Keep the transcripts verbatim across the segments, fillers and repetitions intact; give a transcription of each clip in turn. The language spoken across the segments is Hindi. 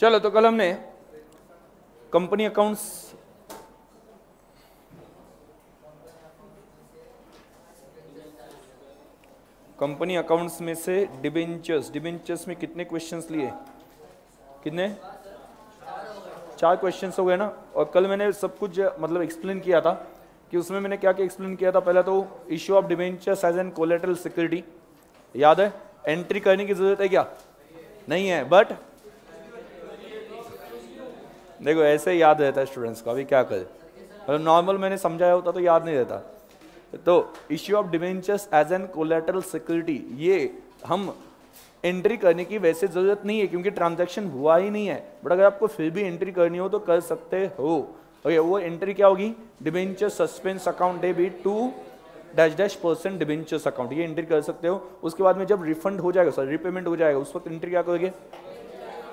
चलो तो कल हमने कंपनी अकाउंट्स कंपनी अकाउंट्स में से डिबेंचर्स डिबेंचर्स में कितने क्वेश्चंस लिए, कितने चार क्वेश्चंस हो गए ना। और कल मैंने सब कुछ मतलब एक्सप्लेन किया था कि उसमें मैंने क्या क्या एक्सप्लेन किया था। पहला तो issue of debentures as an collateral security, याद है एंट्री करने की जरूरत है क्या? नहीं है, बट देखो ऐसे याद रहता है स्टूडेंट्स का, अभी क्या करें, मतलब नॉर्मल मैंने समझाया होता तो याद नहीं रहता। तो issue of debentures as an collateral security, ये हम एंट्री करने की वैसे ज़रूरत नहीं है क्योंकि ट्रांजैक्शन हुआ ही नहीं है, बट अगर आपको फिर भी एंट्री करनी हो तो कर सकते हो। ओके, वो एंट्री क्या होगी? Debenture suspense account debit to dash dash percent debentures account, ये एंट्री कर सकते हो। उसके बाद में जब रिफंड हो जाएगा, सॉरी रिपेमेंट हो जाएगा, उस वक्त एंट्री क्या करोगे?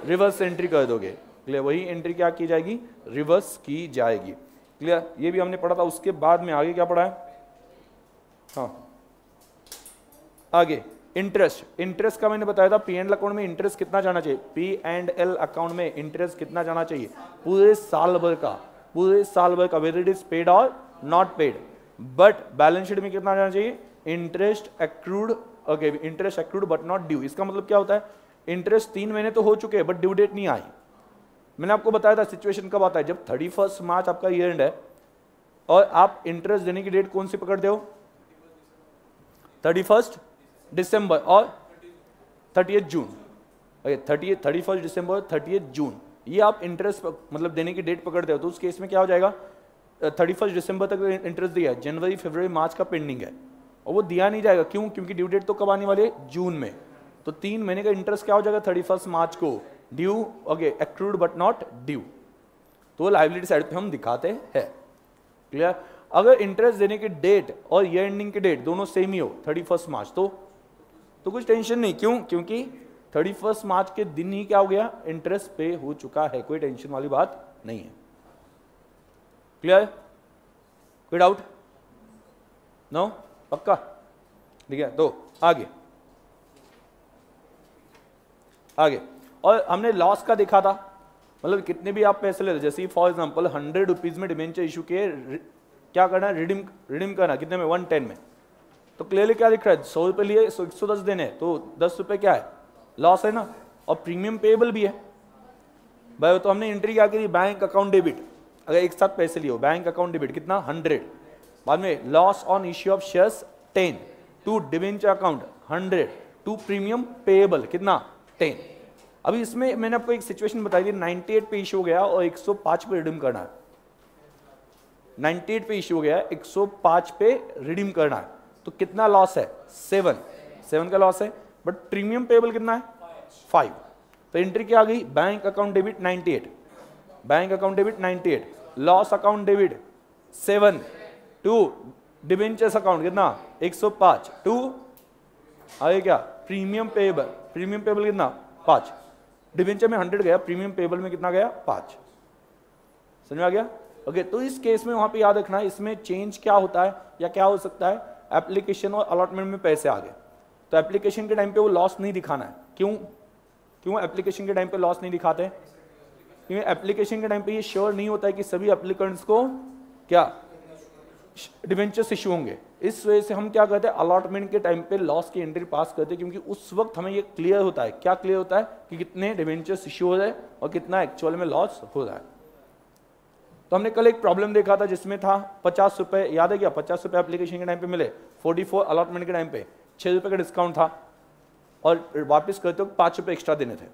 रिवर्स एंट्री कर दोगे, क्लियर। वही एंट्री क्या की जाएगी? रिवर्स की जाएगी, क्लियर। ये भी हमने पढ़ा था। उसके बाद में आगे क्या पढ़ा है? हाँ, आगे इंटरेस्ट। इंटरेस्ट का मैंने बताया था पी एंड एल अकाउंट में इंटरेस्ट कितना जाना चाहिए, पी एंड एल अकाउंट में इंटरेस्ट कितना जाना चाहिए पूरे साल भर का, पूरे साल भर का, वेदर इट इज पेड और not paid. But balance sheet में कितना जाना चाहिए? Interest accrued, okay, interest accrued but not due. इसका मतलब क्या होता है? इंटरेस्ट तीन महीने तो हो चुके हैं बट ड्यू डेट नहीं आई। मैंने आपको बताया था सिचुएशन कब आता है, जब थर्टी फर्स्ट मार्च आपका ईयर एंड है और आप इंटरेस्ट देने की डेट कौन सी पकड़ते हो? थर्टी फर्स्ट दिसंबर और thirty June, okay, thirty thirty first December और थर्टी जून, ये आप इंटरेस्ट मतलब देने की डेट पकड़ते हो। तो उस केस में क्या हो जाएगा? थर्टी फर्स्ट दिसंबर तक इंटरेस्ट दिया है, जनवरी फरवरी मार्च का पेंडिंग है और वो दिया नहीं जाएगा। क्यों? क्योंकि ड्यू डेट तो कब आने वाले? जून में। तो तीन महीने का इंटरेस्ट क्या हो जाएगा? थर्टी फर्स्ट मार्च को due, okay, accrued but not due, तो लाइबिलिटी साइड पे हम दिखाते हैं, क्लियर। अगर इंटरेस्ट देने की डेट और ईयर एंडिंग की डेट दोनों सेम ही हो, थर्टी फर्स्ट मार्च, तो तो कुछ टेंशन नहीं। क्यों? क्योंकि थर्टी फर्स्ट मार्च के दिन ही क्या हो गया? इंटरेस्ट पे हो चुका है, कोई टेंशन वाली बात नहीं है, क्लियर। कोई डाउट? नो? पक्का? ठीक है, तो आगे आगे और हमने लॉस का देखा था, मतलब कितने भी आप पैसे ले रहे, जैसे फॉर एग्जांपल हंड्रेड रुपीज में डिबेंचर इशू किए, क्या करना? रिडीम रिडीम करना। कितने में? वन टेन में। तो क्लियरली क्या दिख रहा है? सौ रुपये लिए एक सौ दस देने, तो दस रुपये क्या है? लॉस है ना, और प्रीमियम पेएबल भी है भाई। तो हमने एंट्री क्या करी? बैंक अकाउंट डेबिट, अगर एक साथ पैसे लिए हो, बैंक अकाउंट डेबिट कितना? हंड्रेड। बाद में loss on issue of shares ten, to debenture account hundred, to premium payable कितना? टेन। अभी इसमें मैंने आपको एक सिचुएशन बताई थी, अट्ठानवे पे इशू हो गया और एक सौ पाँच पे रिडीम करना है। अट्ठानवे पे इशू हो गया, एक सौ पाँच पे रिडीम करना है, तो कितना लॉस है? सेवन, सेवन का लॉस है, बट प्रीमियम पेएबल कितना है? फाइव। तो एंट्री क्या आ गई? बैंक अकाउंट डेबिट अट्ठानवे, बैंक अकाउंट डेबिट अट्ठानवे, loss account debit seven, to debentures account कितना? एक सौ पाँच, टू आगे क्या? प्रीमियम पेएबल, प्रीमियम पेएबल कितना? पाँच। डिबेंचर में हंड्रेड गया, प्रीमियम पेएबल में कितना गया? पाँच। समझ में आ गया? ओके okay, तो इस केस में वहाँ पे याद रखना है, इसमें चेंज क्या होता है या क्या हो सकता है? एप्लीकेशन और अलॉटमेंट में पैसे आ गए, तो एप्लीकेशन के टाइम पे वो लॉस नहीं दिखाना है। क्यों? क्यों एप्लीकेशन के टाइम पे लॉस नहीं दिखाते? क्योंकि एप्लीकेशन के टाइम पे ये श्योर नहीं होता है कि सभी एप्लीकेंट्स को क्या डिवेंचर्स इशू होंगे। इस वजह से हम क्या करते हैं? अलॉटमेंट के टाइम पे लॉस की एंट्री पास करते हैं, क्योंकि उस वक्त हमें ये क्लियर होता है। क्या क्लियर होता है? कि कितने डिवेंचर्स इशू हो रहे हैं और कितना एक्चुअल में लॉस हो रहा है। तो हमने कल एक प्रॉब्लम देखा था जिसमें था पचास रुपये, याद है क्या? पचास रुपये एप्लीकेशन के टाइम पे मिले, फोर्टी फोर अलॉटमेंट के टाइम पे, छः रुपये का डिस्काउंट था और वापस करते हो पाँच रुपये एक्स्ट्रा देने थे,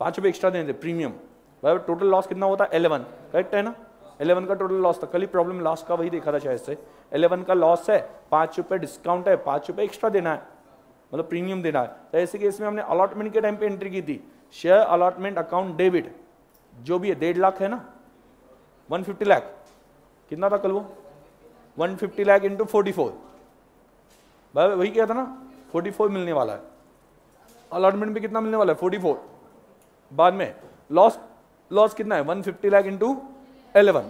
पाँच रुपये एक्स्ट्रा देने थे प्रीमियम। भाई टोटल लॉस कितना होता है? एलेवन, करेक्ट है ना? इलेवन का टोटल लॉस था, कल ही प्रॉब्लम लॉस का वही देखा था शायद से। इलेवन का लॉस है, पाँच रुपये डिस्काउंट है, पाँच रुपये एक्स्ट्रा देना है, मतलब प्रीमियम देना है। तो ऐसे केस में हमने अलॉटमेंट के टाइम पे एंट्री की थी, शेयर अलॉटमेंट अकाउंट डेबिट, जो भी है डेढ़ लाख है ना, वन फिफ्टी लाख कितना था कल? वो one fifty lakh into forty four, भाई वही क्या था ना? फोर्टी फोर मिलने वाला है, अलॉटमेंट भी कितना मिलने वाला है? Forty four. बाद में लॉस लॉस कितना है? One fifty lakh into eleven,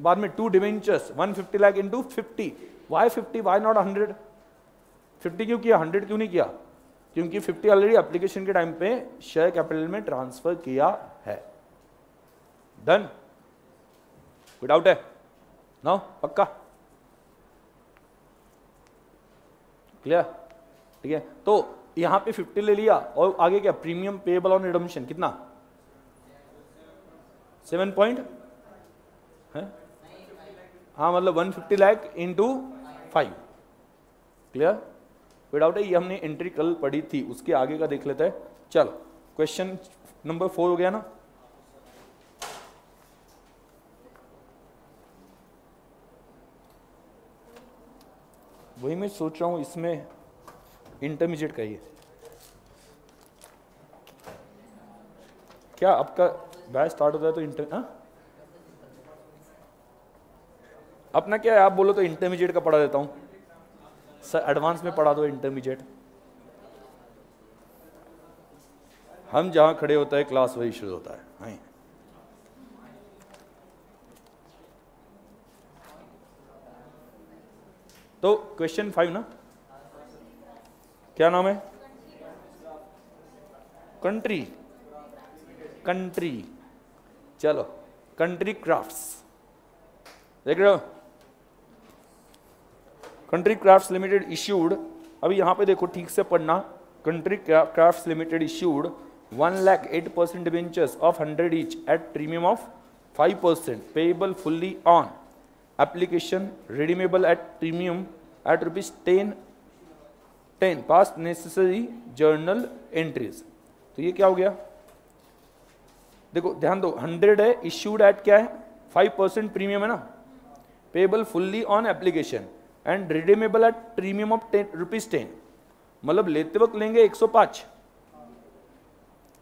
बाद में to debentures one fifty lakh into fifty, why fifty, why not hundred? Fifty क्यों किया? हंड्रेड क्यों नहीं किया? क्योंकि फिफ्टी ऑलरेडी एप्लीकेशन के टाइम पे शेयर कैपिटल में ट्रांसफर किया है। डन, कोई डाउट है ना? पक्का क्लियर? ठीक है, तो यहां पे फिफ्टी ले लिया और आगे क्या, प्रीमियम पेएबल ऑन रिडम्पशन कितना, सेवन पॉइंट है, हाँ मतलब one fifty lakh into five. Clear, कोई डाउट है? ये हमने एंट्री कल पढ़ी थी, उसके आगे का देख लेते हैं। चलो क्वेश्चन नंबर फोर हो गया ना। वही मैं सोच रहा हूँ इसमें इंटरमीडिएट करिए क्या, आपका बैच स्टार्ट होता है तो इंटर हा? अपना क्या है, आप बोलो तो इंटरमीडिएट का पढ़ा देता हूँ सर, एडवांस में पढ़ा दो इंटरमीडिएट। हम जहाँ खड़े होता है क्लास वही शुरू होता है। हाँ तो क्वेश्चन फाइव ना, क्या नाम है? कंट्री कंट्री चलो कंट्री क्राफ्ट्स देख रहे हो, कंट्री क्राफ्ट्स लिमिटेड इश्यूड, अभी यहां पे देखो ठीक से पढ़ना, country crafts limited issued one lakh eight percent debentures of hundred each at premium of five percent payable fully on application redeemable at premium at rupees ten ten pass necessary journal entries. तो ये क्या हो गया, देखो ध्यान दो, हंड्रेड है, इश्यूड एट क्या है, फाइव परसेंट प्रीमियम है ना, payable fully on application and redeemable at premium of ten rupees ten, मतलब लेते वक्त लेंगे एक सौ पाँच,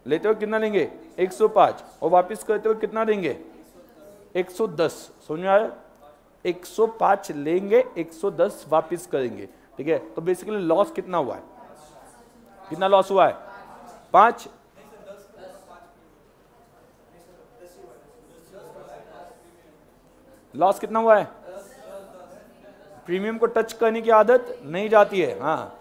लेते वक्त कितना लेंगे एक सौ पाँच, और वापस करते वक्त कितना देंगे एक सौ दस। समझ में आया, एक सौ पाँच लेंगे एक सौ दस वापस करेंगे। ठीक है, तो बेसिकली लॉस कितना हुआ है, कितना लॉस हुआ है, पाँच। लॉस कितना हुआ है, प्रीमियम को टच करने की आदत नहीं जाती है। हाँ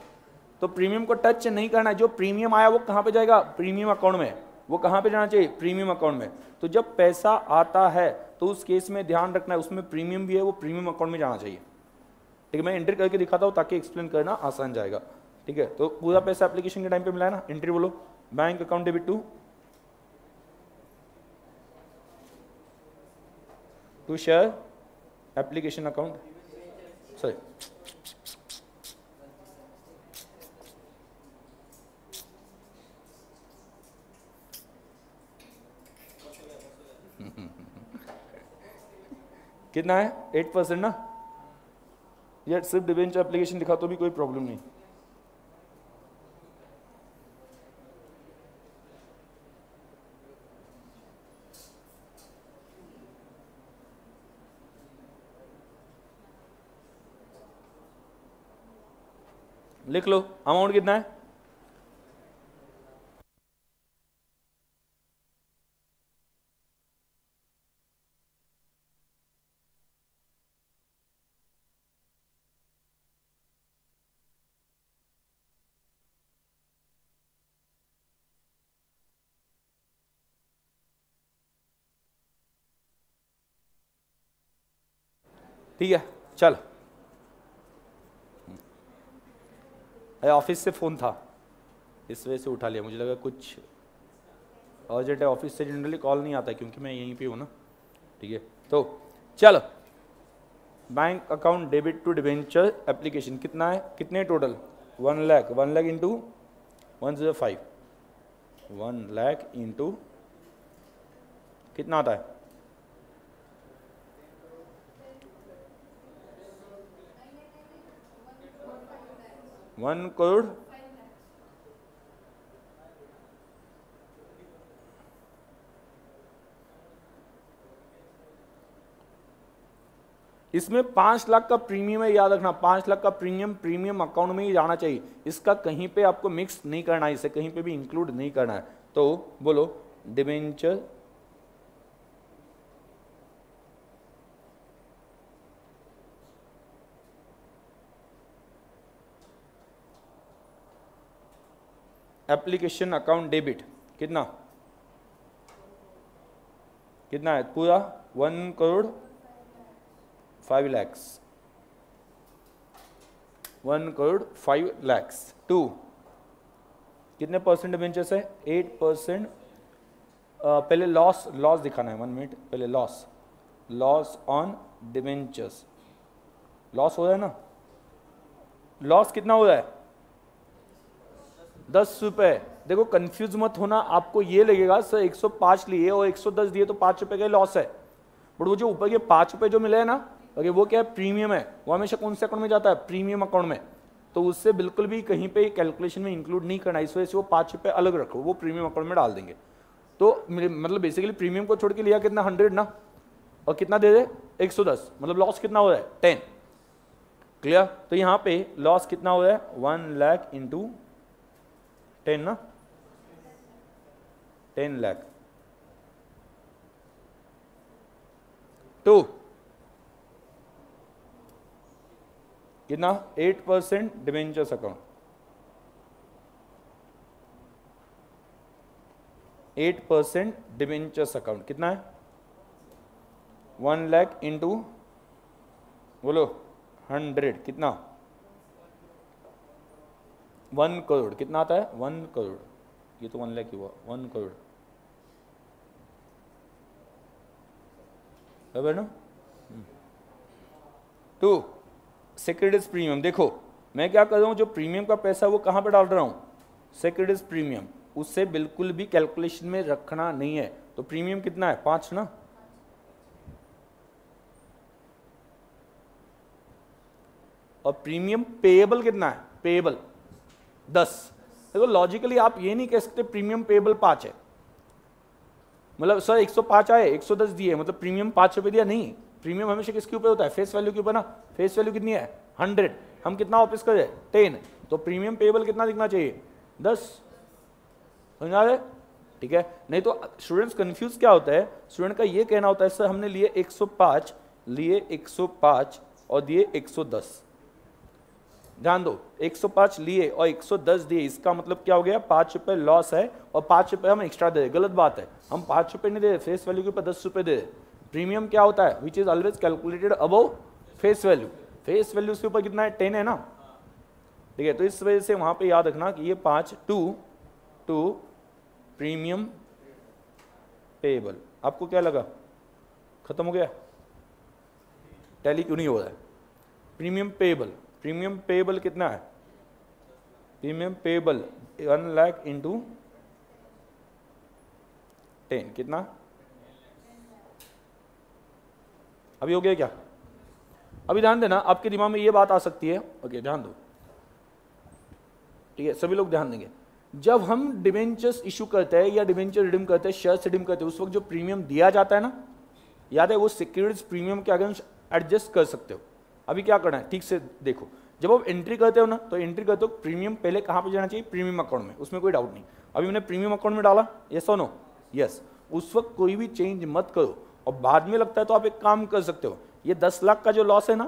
तो प्रीमियम को टच नहीं करना है, जो प्रीमियम आया वो कहाँ पे जाएगा, प्रीमियम अकाउंट में, वो कहाँ पे जाना चाहिए, प्रीमियम अकाउंट में। तो जब पैसा आता है तो उस केस में ध्यान रखना है, उसमें प्रीमियम भी है, वो प्रीमियम अकाउंट में जाना चाहिए। ठीक है, मैं एंट्री करके दिखाता हूँ ताकि एक्सप्लेन करना आसान जाएगा। ठीक है, तो पूरा पैसा एप्लीकेशन के टाइम पे मिला है ना, एंट्री बोलो, bank account debit to to share application account, sorry कितना है एट परसेंट ना, या सिर्फ डिबेंचर एप्लीकेशन दिखा तो भी कोई प्रॉब्लम नहीं। लिख लो अमाउंट कितना है, ठीक है। चल ऑफिस से फ़ोन था इस वजह से उठा लिया, मुझे लगा कुछ अर्जेंट है, ऑफिस से जनरली कॉल नहीं आता क्योंकि मैं यहीं पे हूँ ना। ठीक है, तो चल bank account debit to debenture application कितना है, कितने total, one lakh one lakh into one zero five one lakh into कितना आता है, वन करोड़ इसमें पांच लाख का प्रीमियम है, याद रखना पांच लाख का प्रीमियम प्रीमियम अकाउंट में ही जाना चाहिए, इसका कहीं पे आपको मिक्स नहीं करना है, इसे कहीं पे भी इंक्लूड नहीं करना है। तो बोलो डिबेंचर एप्लीकेशन अकाउंट डेबिट कितना कितना है पूरा one crore five lakhs one crore five lakhs to कितने परसेंट बेंचेस है एट परसेंट पहले लॉस लॉस दिखाना है वन मिनट पहले loss loss on debentures loss हो रहा है ना लॉस कितना हो रहा है दस रुपए देखो कंफ्यूज मत होना आपको ये लगेगा सर एक सौ पाँच लिए और एक सौ दस दिए तो पाँच रुपए का लॉस है बट वो जो ऊपर के पाँच रुपए जो मिले हैं ना अगर वो क्या है प्रीमियम है वो हमेशा कौन से अकाउंट में जाता है प्रीमियम अकाउंट में तो उससे बिल्कुल भी कहीं पे कैलकुलेशन में इंक्लूड नहीं करना इस वजह से वो पाँच रुपये अलग रखो वो प्रीमियम अकाउंट में डाल देंगे तो मतलब बेसिकली प्रीमियम को छोड़ के लिया कितना हंड्रेड ना और कितना दे दे एक सौ दस मतलब लॉस कितना हो रहा है टेन क्लियर तो यहाँ पे लॉस कितना हो रहा है वन लाख इंटू टेन ना टेन लाख टू कितना eight percent debentures account eight percent debentures account कितना है वन लाख इंटू बोलो हंड्रेड कितना वन करोड़ कितना आता है वन करोड़ ये तो वन लाख ही हुआ वन करोड़ बराबर ना टू सिक्योरिटीज प्रीमियम देखो मैं क्या कर रहा हूँ जो प्रीमियम का पैसा वो कहाँ पे डाल रहा हूँ सिक्योरिटीज प्रीमियम उससे बिल्कुल भी कैलकुलेशन में रखना नहीं है तो प्रीमियम कितना है पाँच ना और प्रीमियम पेएबल कितना है पेएबल दस देखो लॉजिकली आप ये नहीं कह सकते प्रीमियम पेएबल पाँच है मतलब सर एक सौ पाँच आए एक सौ दस दिए मतलब प्रीमियम पाँच रुपये दिया नहीं प्रीमियम हमेशा किसके ऊपर होता है फेस वैल्यू के ऊपर ना फेस वैल्यू कितनी है हंड्रेड हम कितना वापस कर जाए टेन तो प्रीमियम पेएबल कितना दिखना चाहिए दस समझा रहे ठीक है नहीं तो स्टूडेंट्स कन्फ्यूज क्या होता है स्टूडेंट का ये कहना होता है सर हमने लिए एक सौ पाँच लिए एक सौ पाँच और दिए एक सौ दस ध्यान दो एक सौ पाँच लिए और एक सौ दस दिए इसका मतलब क्या हो गया पाँच रुपये लॉस है और पाँच रुपये हम एक्स्ट्रा दे रहे गलत बात है हम पाँच रुपये नहीं दे रहे फेस वैल्यू के ऊपर दस रुपये दे रहे प्रीमियम क्या होता है which is always calculated above face value face value उसके ऊपर कितना है टेन है ना ठीक है तो इस वजह से वहाँ पे याद रखना कि ये पाँच टू टू प्रीमियम पेएबल आपको क्या लगा खत्म हो गया टैली क्यों नहीं हो रहा है प्रीमियम पेएबल प्रीमियम पेएबल कितना है premium payable one lakh into ten कितना अभी हो गया क्या अभी ध्यान देना आपके दिमाग में ये बात आ सकती है ओके ध्यान दो ठीक है सभी लोग ध्यान देंगे जब हम डिबेंचर्स इशू करते हैं या डिबेंचर रिडीम करते हैं शेयर्स रिडीम करते हैं उस वक्त जो प्रीमियम दिया जाता है ना याद है वो सिक्योरिटीज प्रीमियम के अगेंस्ट एडजस्ट कर सकते हो अभी क्या करना है ठीक से देखो जब आप एंट्री करते हो ना तो एंट्री करते हो प्रीमियम पहले कहाँ पे जाना चाहिए प्रीमियम अकाउंट में उसमें कोई डाउट नहीं अभी मैंने प्रीमियम अकाउंट में डाला यस और नो यस उस वक्त कोई भी चेंज मत करो और बाद में लगता है तो आप एक काम कर सकते हो ये दस लाख का जो लॉस है ना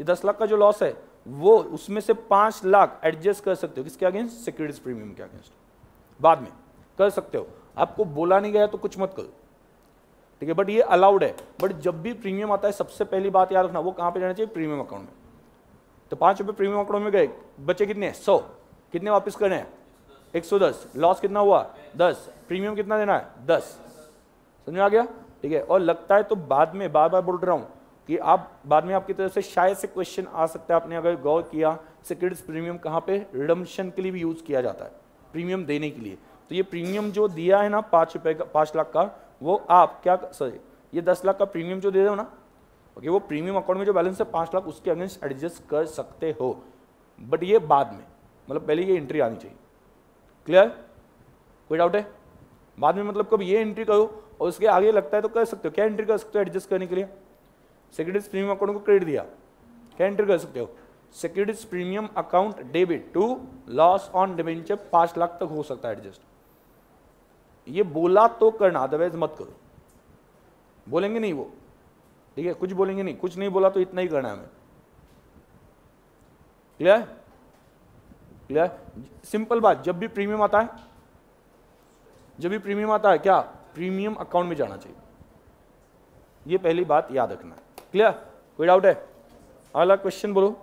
ये दस लाख का जो लॉस है वो उसमें से पाँच लाख एडजस्ट कर सकते हो किसके अगेंस्ट सिक्योरिटीज प्रीमियम के अगेंस्ट बाद में कर सकते हो आपको बोला नहीं गया तो कुछ मत करो ठीक है बट ये अलाउड है बट जब भी प्रीमियम आता है सबसे पहली बात याद रखना वो कहाँ पे जाना चाहिए प्रीमियम अकाउंट में तो पाँच रुपये प्रीमियम अकाउंट में गए बचे कितने सौ कितने वापस करने हैं एक सौ दस लॉस कितना हुआ दस प्रीमियम कितना देना है दस समझ में आ गया ठीक है और लगता है तो बाद में बार बार बोल रहा हूँ कि आप बाद में आपकी तरफ से शायद से क्वेश्चन आ सकता है आपने अगर गौर किया सिक्योरिटीज प्रीमियम कहाँ पे रिडम्पशन के लिए भी यूज़ किया जाता है प्रीमियम देने के लिए तो ये प्रीमियम जो दिया है ना पाँच रुपये का पाँच लाख का वो आप क्या सॉरी ये दस लाख का प्रीमियम जो दे रहे हो ना ओके वो प्रीमियम अकाउंट में जो बैलेंस है पाँच लाख उसके अगेंस्ट एडजस्ट कर सकते हो बट ये बाद में मतलब पहले ये एंट्री आनी चाहिए क्लियर कोई डाउट है बाद में मतलब कब ये एंट्री करो और उसके आगे लगता है तो कर सकते हो क्या एंट्री कर सकते हो एडजस्ट करने के लिए सिक्योरिटीज प्रीमियम अकाउंट को क्रेडिट दिया क्या एंट्री कर सकते हो securities premium account debit to loss on debenture पाँच लाख तक हो सकता है एडजस्ट ये बोला तो करना अदरवाइज मत करो बोलेंगे नहीं वो ठीक है कुछ बोलेंगे नहीं कुछ नहीं बोला तो इतना ही करना है हमें क्लियर क्लियर। सिंपल बात, जब भी प्रीमियम आता है, जब भी प्रीमियम आता है क्या, प्रीमियम अकाउंट में जाना चाहिए, ये पहली बात याद रखना है। क्लियर, कोई डाउट है? अगला क्वेश्चन बोलो।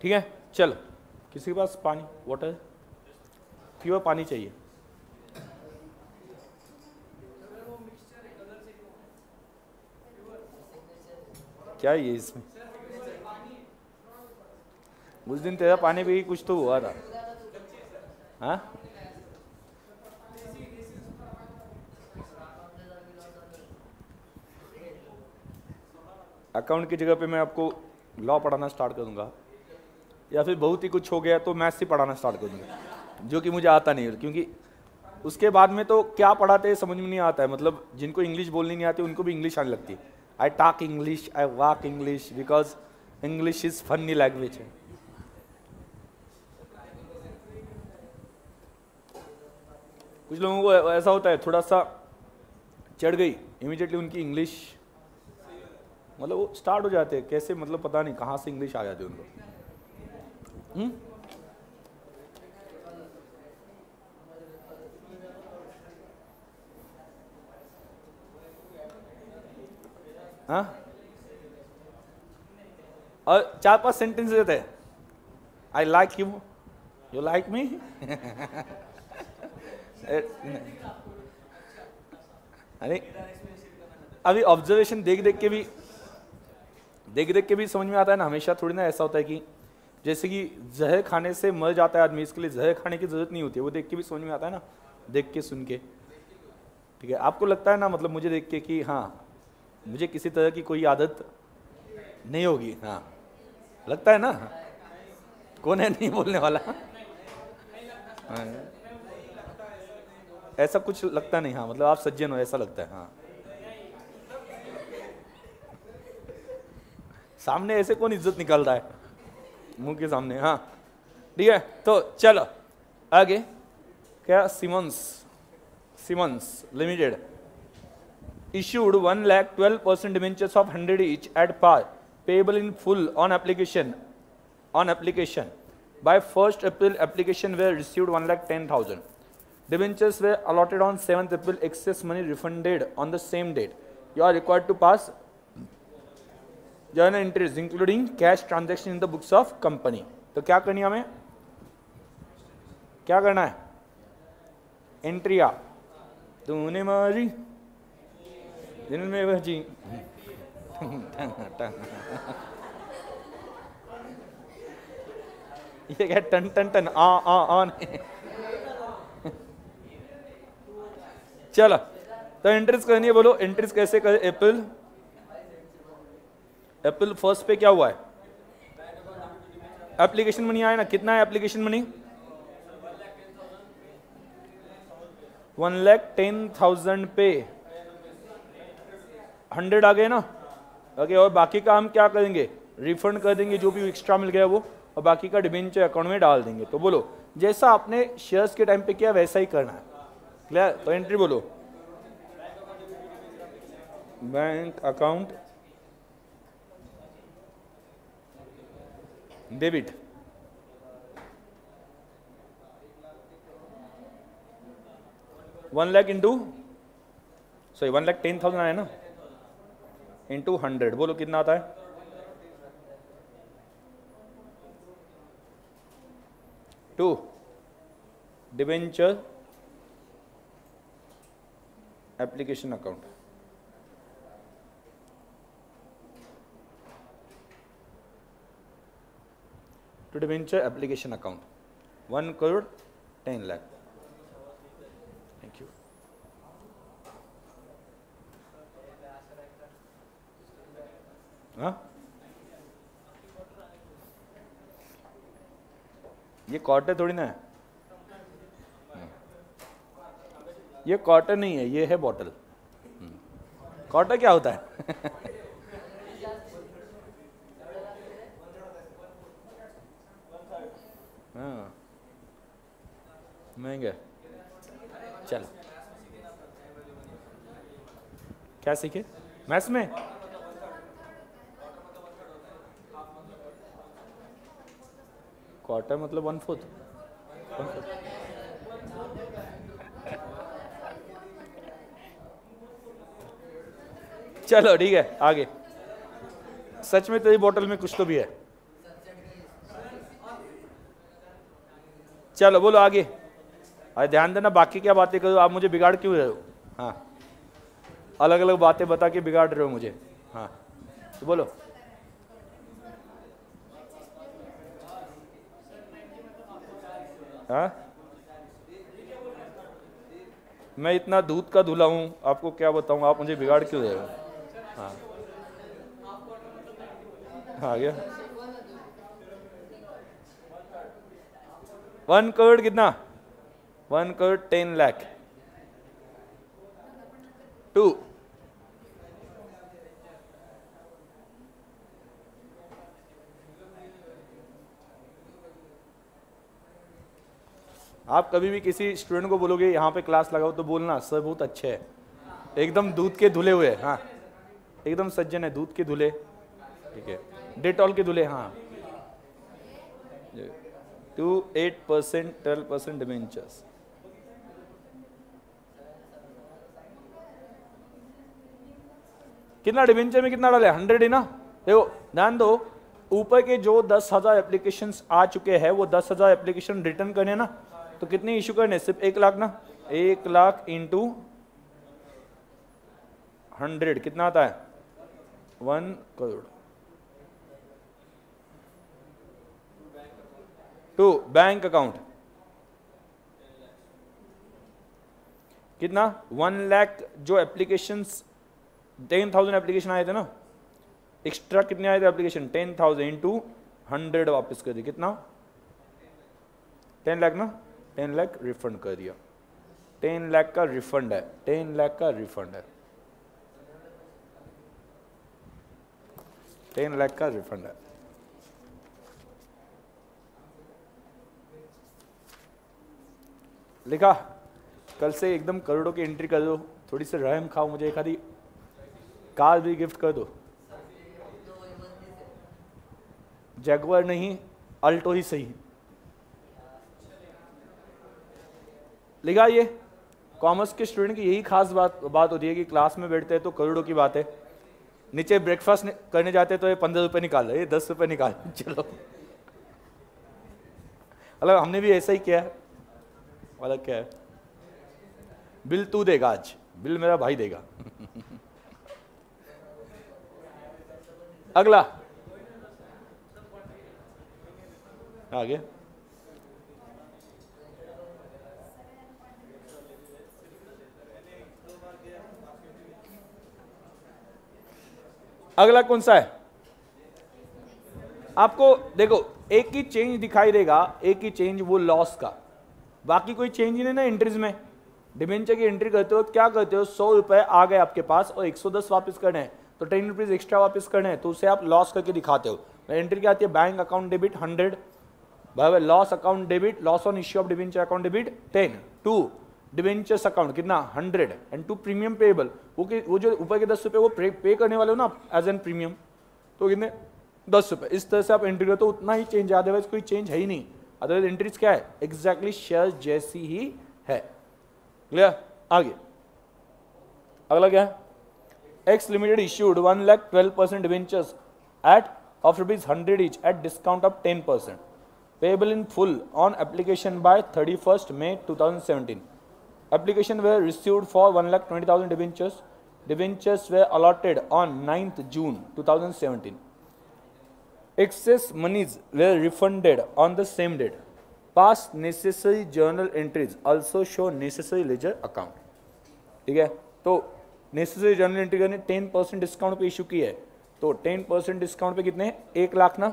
ठीक है, चल किसी के पास पानी, वाटर, प्योर पानी चाहिए। क्या ये इसमें उस दिन तेरा पानी भी कुछ तो हुआ था, हाँ? अकाउंट की जगह पे मैं आपको लॉ पढ़ाना स्टार्ट करूंगा, या फिर बहुत ही कुछ हो गया तो मैथ्स ही पढ़ाना स्टार्ट कर दूंगा, जो कि मुझे आता नहीं है, क्योंकि उसके बाद में तो क्या पढ़ाते हैं समझ में नहीं आता है। मतलब जिनको इंग्लिश बोलनी नहीं आती उनको भी इंग्लिश आने लगती है। I talk English, I walk English, because English is funny language है। कुछ लोगों को ऐसा होता है, थोड़ा सा चढ़ गई इमीडिएटली उनकी इंग्लिश, मतलब वो स्टार्ट हो जाते हैं, कैसे मतलब पता नहीं कहाँ से इंग्लिश आ जाती है उनको। हुँ? हाँ, और चार पांच सेंटेंस देते हैं, I like you, you like me, अरे अभी ऑब्जर्वेशन देख देख के भी देख देख के भी समझ में आता है ना, हमेशा थोड़ी ना ऐसा होता है कि जैसे कि जहर खाने से मर जाता है आदमी, इसके लिए जहर खाने की जरूरत नहीं होती है, वो देख के भी समझ में आता है ना, देख के सुन के। ठीक है, आपको लगता है ना, मतलब मुझे देख के कि हाँ मुझे किसी तरह की कोई आदत नहीं होगी, हाँ लगता है ना, कौन है नहीं बोलने वाला, हाँ ऐसा कुछ लगता नहीं, हाँ मतलब आप सज्जन हो ऐसा लगता है, हाँ सामने ऐसे कौन इज्जत निकाल रहा है मुंह के सामने, हाँ ठीक है। तो चलो आगे, क्या Siemens Siemens limited issued one lakh twelve percent debentures of hundred each at par, payable in full on application on application by first April, application were received one lakh ten thousand debentures were allotted on seventh April, excess money refunded on the same date, you are required to pass journal interest including cash transaction in the books of company. तो क्या करनी है हमें, क्या करना है, एंट्रिया तूने मारी दिन में भजी ये क्या टन टन टन आ आ आ चलो तो एंट्रीज करनी है, बोलो एंट्रीज कैसे करें। एप्पल अप्रैल फर्स्ट पे क्या हुआ है, एप्लीकेशन मनी आया ना, कितना है application money, one lakh ten thousand पे हंड्रेड आ गए ना, ओके, और बाकी का हम क्या करेंगे, रिफंड कर देंगे जो भी एक्स्ट्रा मिल गया वो, और बाकी का डिबेंचर अकाउंट में डाल देंगे। तो बोलो जैसा आपने शेयर्स के टाइम पे किया वैसा ही करना है, क्लियर। तो एंट्री बोलो, बैंक अकाउंट डेविड। One lakh into sorry one lakh ten thousand आया ना, इंटू हंड्रेड, बोलो कितना आता है? To debenture application account, to debenture application account one crore ten lakh. Thank you. हाँ, ये क्वार्टर थोड़ी ना है, ये क्वार्टर नहीं है, ये है बॉटल। क्वार्टर क्या होता है? हाँ, महंगा। चलो क्या सीखे मैथ्स में? क्वार्टर मतलब वन फोर्थ। चलो ठीक है आगे। सच में तेरी बोतल में कुछ तो भी है। चलो बोलो आगे। अरे ध्यान देना, बाकी क्या बातें करो आप, मुझे बिगाड़ क्यों रहे हो? हाँ, अलग अलग बातें बता के बिगाड़ रहे हो मुझे। हाँ तो बोलो। हाँ, मैं इतना दूध का धुला हूँ, आपको क्या बताऊँ, आप मुझे बिगाड़ क्यों रहे हो? हाँ हाँ गया। वन करोड़ कितना? One crore ten lakh. To आप कभी भी किसी स्टूडेंट को बोलोगे यहाँ पे क्लास लगाओ तो बोलना सर बहुत अच्छे हैं, एकदम दूध के धुले हुए। हाँ एकदम सज्जन है, दूध के धुले, ठीक है, डेटॉल के धुले। हाँ, to eight percent twelve percent debentures. कितना डिवेंचर में कितना डाले? हंड्रेड ही ना। देखो ध्यान दो, ऊपर के जो दस हजार एप्लीकेशन आ चुके हैं वो दस हजार एप्लीकेशन रिटर्न करने ना, तो कितने इश्यू करने? सिर्फ एक लाख ना। एक लाख इंटू हंड्रेड कितना आता है? One crore. To bank account कितना? वन लाख। जो एप्लीकेशंस टेन थाउजेंड एप्लीकेशन आए थे ना, एक्स्ट्रा कितने आए थे application? Ten thousand into hundred वापस कर दिया, कितना? टेन लाख ना। टेन लाख रिफंड कर दिया। टेन लाख का रिफंड है, टेन लाख का रिफंड है, टेन लाख का रिफंड है। लिखा? कल से एकदम करोड़ों की एंट्री कर दो, थोड़ी सी रहम खाओ, मुझे एक आधी कार भी गिफ्ट कर दो। जगुआर नहीं, अल्टो ही सही। लिखा? ये कॉमर्स के स्टूडेंट की यही खास बात बात होती है कि क्लास में बैठते हैं तो करोड़ों की बात है, नीचे ब्रेकफास्ट करने जाते हैं तो ये पंद्रह रुपये निकाल, ये दस रुपये निकाल। चलो अलग, हमने भी ऐसा ही किया है। अलग क्या है? बिल तू देगा आज, बिल मेरा भाई देगा। अगला आगे। अगला कौन सा है? आपको देखो एक ही चेंज दिखाई देगा, एक ही चेंज, वो लॉस का। बाकी कोई चेंज ही नहीं ना एंट्रीज में। डिबेंचर की एंट्री करते हो क्या करते हो? सौ रुपए आ गए आपके पास और एक सौ दस वापस करने हैं, तो टेन रुपीज एक्स्ट्रा वापस करने हैं, तो उसे आप लॉस करके दिखाते हो। एंट्री क्या आती है? बैंक अकाउंट डेबिट हंड्रेड, भाई loss account debit, loss on issue of debenture account debit ten, to debentures account कितना? Hundred, and to premium payable. वो वो जो ऊपर के दस रुपये वो पे करने वाले हो ना एज एन प्रीमियम, तो कितने? दस रुपये। इस तरह से आप एंट्री करते हो, उतना ही चेंज, अदरवाइज कोई चेंज है ही नहीं। अदरवाइज एंट्रीज क्या है, एग्जैक्टली शेयर जैसी ही है। क्लियर? आगे अगला क्या है, X limited issued one lakh twelve percent debentures at of rupees hundred each at discount of ten percent payable in full on application by thirty first May two thousand seventeen. Application were received for one lakh twenty thousand debentures debentures were allotted on ninth June two thousand seventeen. Excess monies were refunded on the same date. Past necessary journal entries also show necessary ledger account. ठीक है, तो necessary journal entry करने टेन परसेंट डिस्काउंट पे इशू की है, तो टेन परसेंट डिस्काउंट पे कितने, एक लाख ना,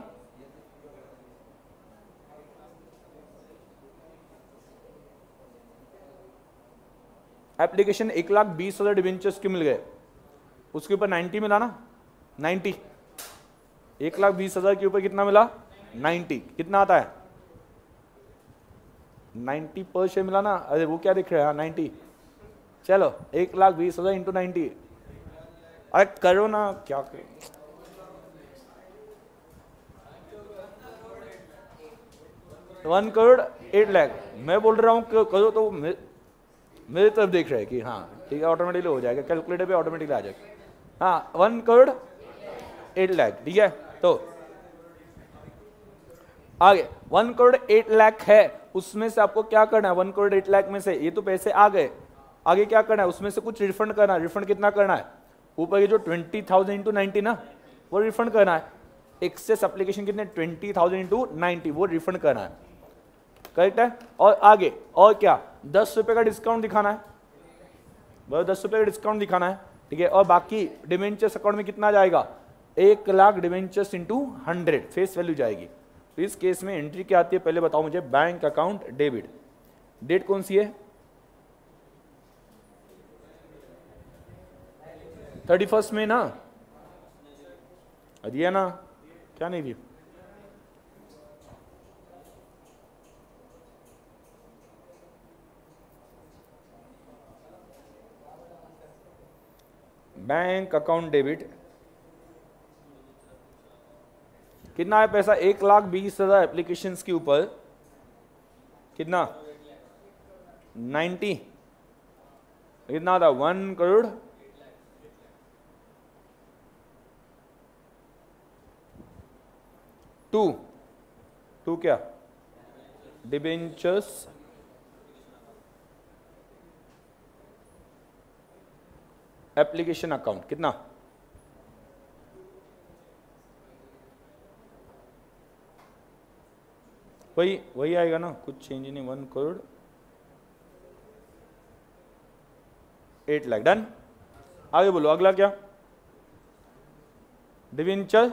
एप्लीकेशन एक लाख बीस हजार डिवेंचर्स के मिल गए, उसके ऊपर नाइन्टी मिला ना, नाइन्टी, एक लाख बीस हजार के ऊपर कितना मिला, नाइन्टी, कितना आता है, नाइन्टी पर शेयर मिला ना। अरे वो क्या दिख रहा है, नाइन्टी, चलो एक लाख बीस हजार इंटू नाइन्टी, अरे करो ना, क्या करें? वन करोड़ एट लाख मैं बोल रहा हूँ, करो तो मे, मेरे तरफ देख रहा है कि हाँ ठीक है, ऑटोमेटिकली हो जाएगा, कैलकुलेटर पे ऑटोमेटिकली आ जाएगा। हाँ, वन करोड़ एट लाख, ठीक है, तो आगे वन करोड़ एट लाख है, उसमें से आपको क्या करना है, वन करोड़ एट लाख में से ये तो पैसे आ गए, आगे क्या करना है, उसमें से कुछ रिफंड करना है। रिफंड कितना करना है, ऊपर ये जो ट्वेंटी थाउजेंड इंटू नाइन्टी ना, वो रिफंड करना है। एक्सेस एप्लीकेशन कितने, ट्वेंटी थाउजेंड इंटू नाइन्टी, वो रिफंड करना है, करेक्ट है। और आगे और क्या, दस रुपये का डिस्काउंट दिखाना है, बस दस रुपये का डिस्काउंट दिखाना है, ठीक है। और बाकी डिबेंचर्स अकाउंट में कितना जाएगा, एक lakh debentures into hundred face value जाएगी। तो इस केस में एंट्री क्या आती है पहले बताओ मुझे, बैंक अकाउंट डेबिट, डेट कौन सी है, थर्टी फर्स्ट में ना, दिया ना, क्या नहीं दिया, बैंक अकाउंट डेबिट कितना है पैसा, एक लाख बीस हजार एप्लीकेशन के ऊपर कितना, नाइन्टी, कितना था, वन करोड़ टू टू क्या, डिबेंचर्स एप्लीकेशन अकाउंट कितना, वही वही आएगा ना, कुछ चेंज नहीं, one crore eight lakh, done. आगे बोलो अगला क्या, debenture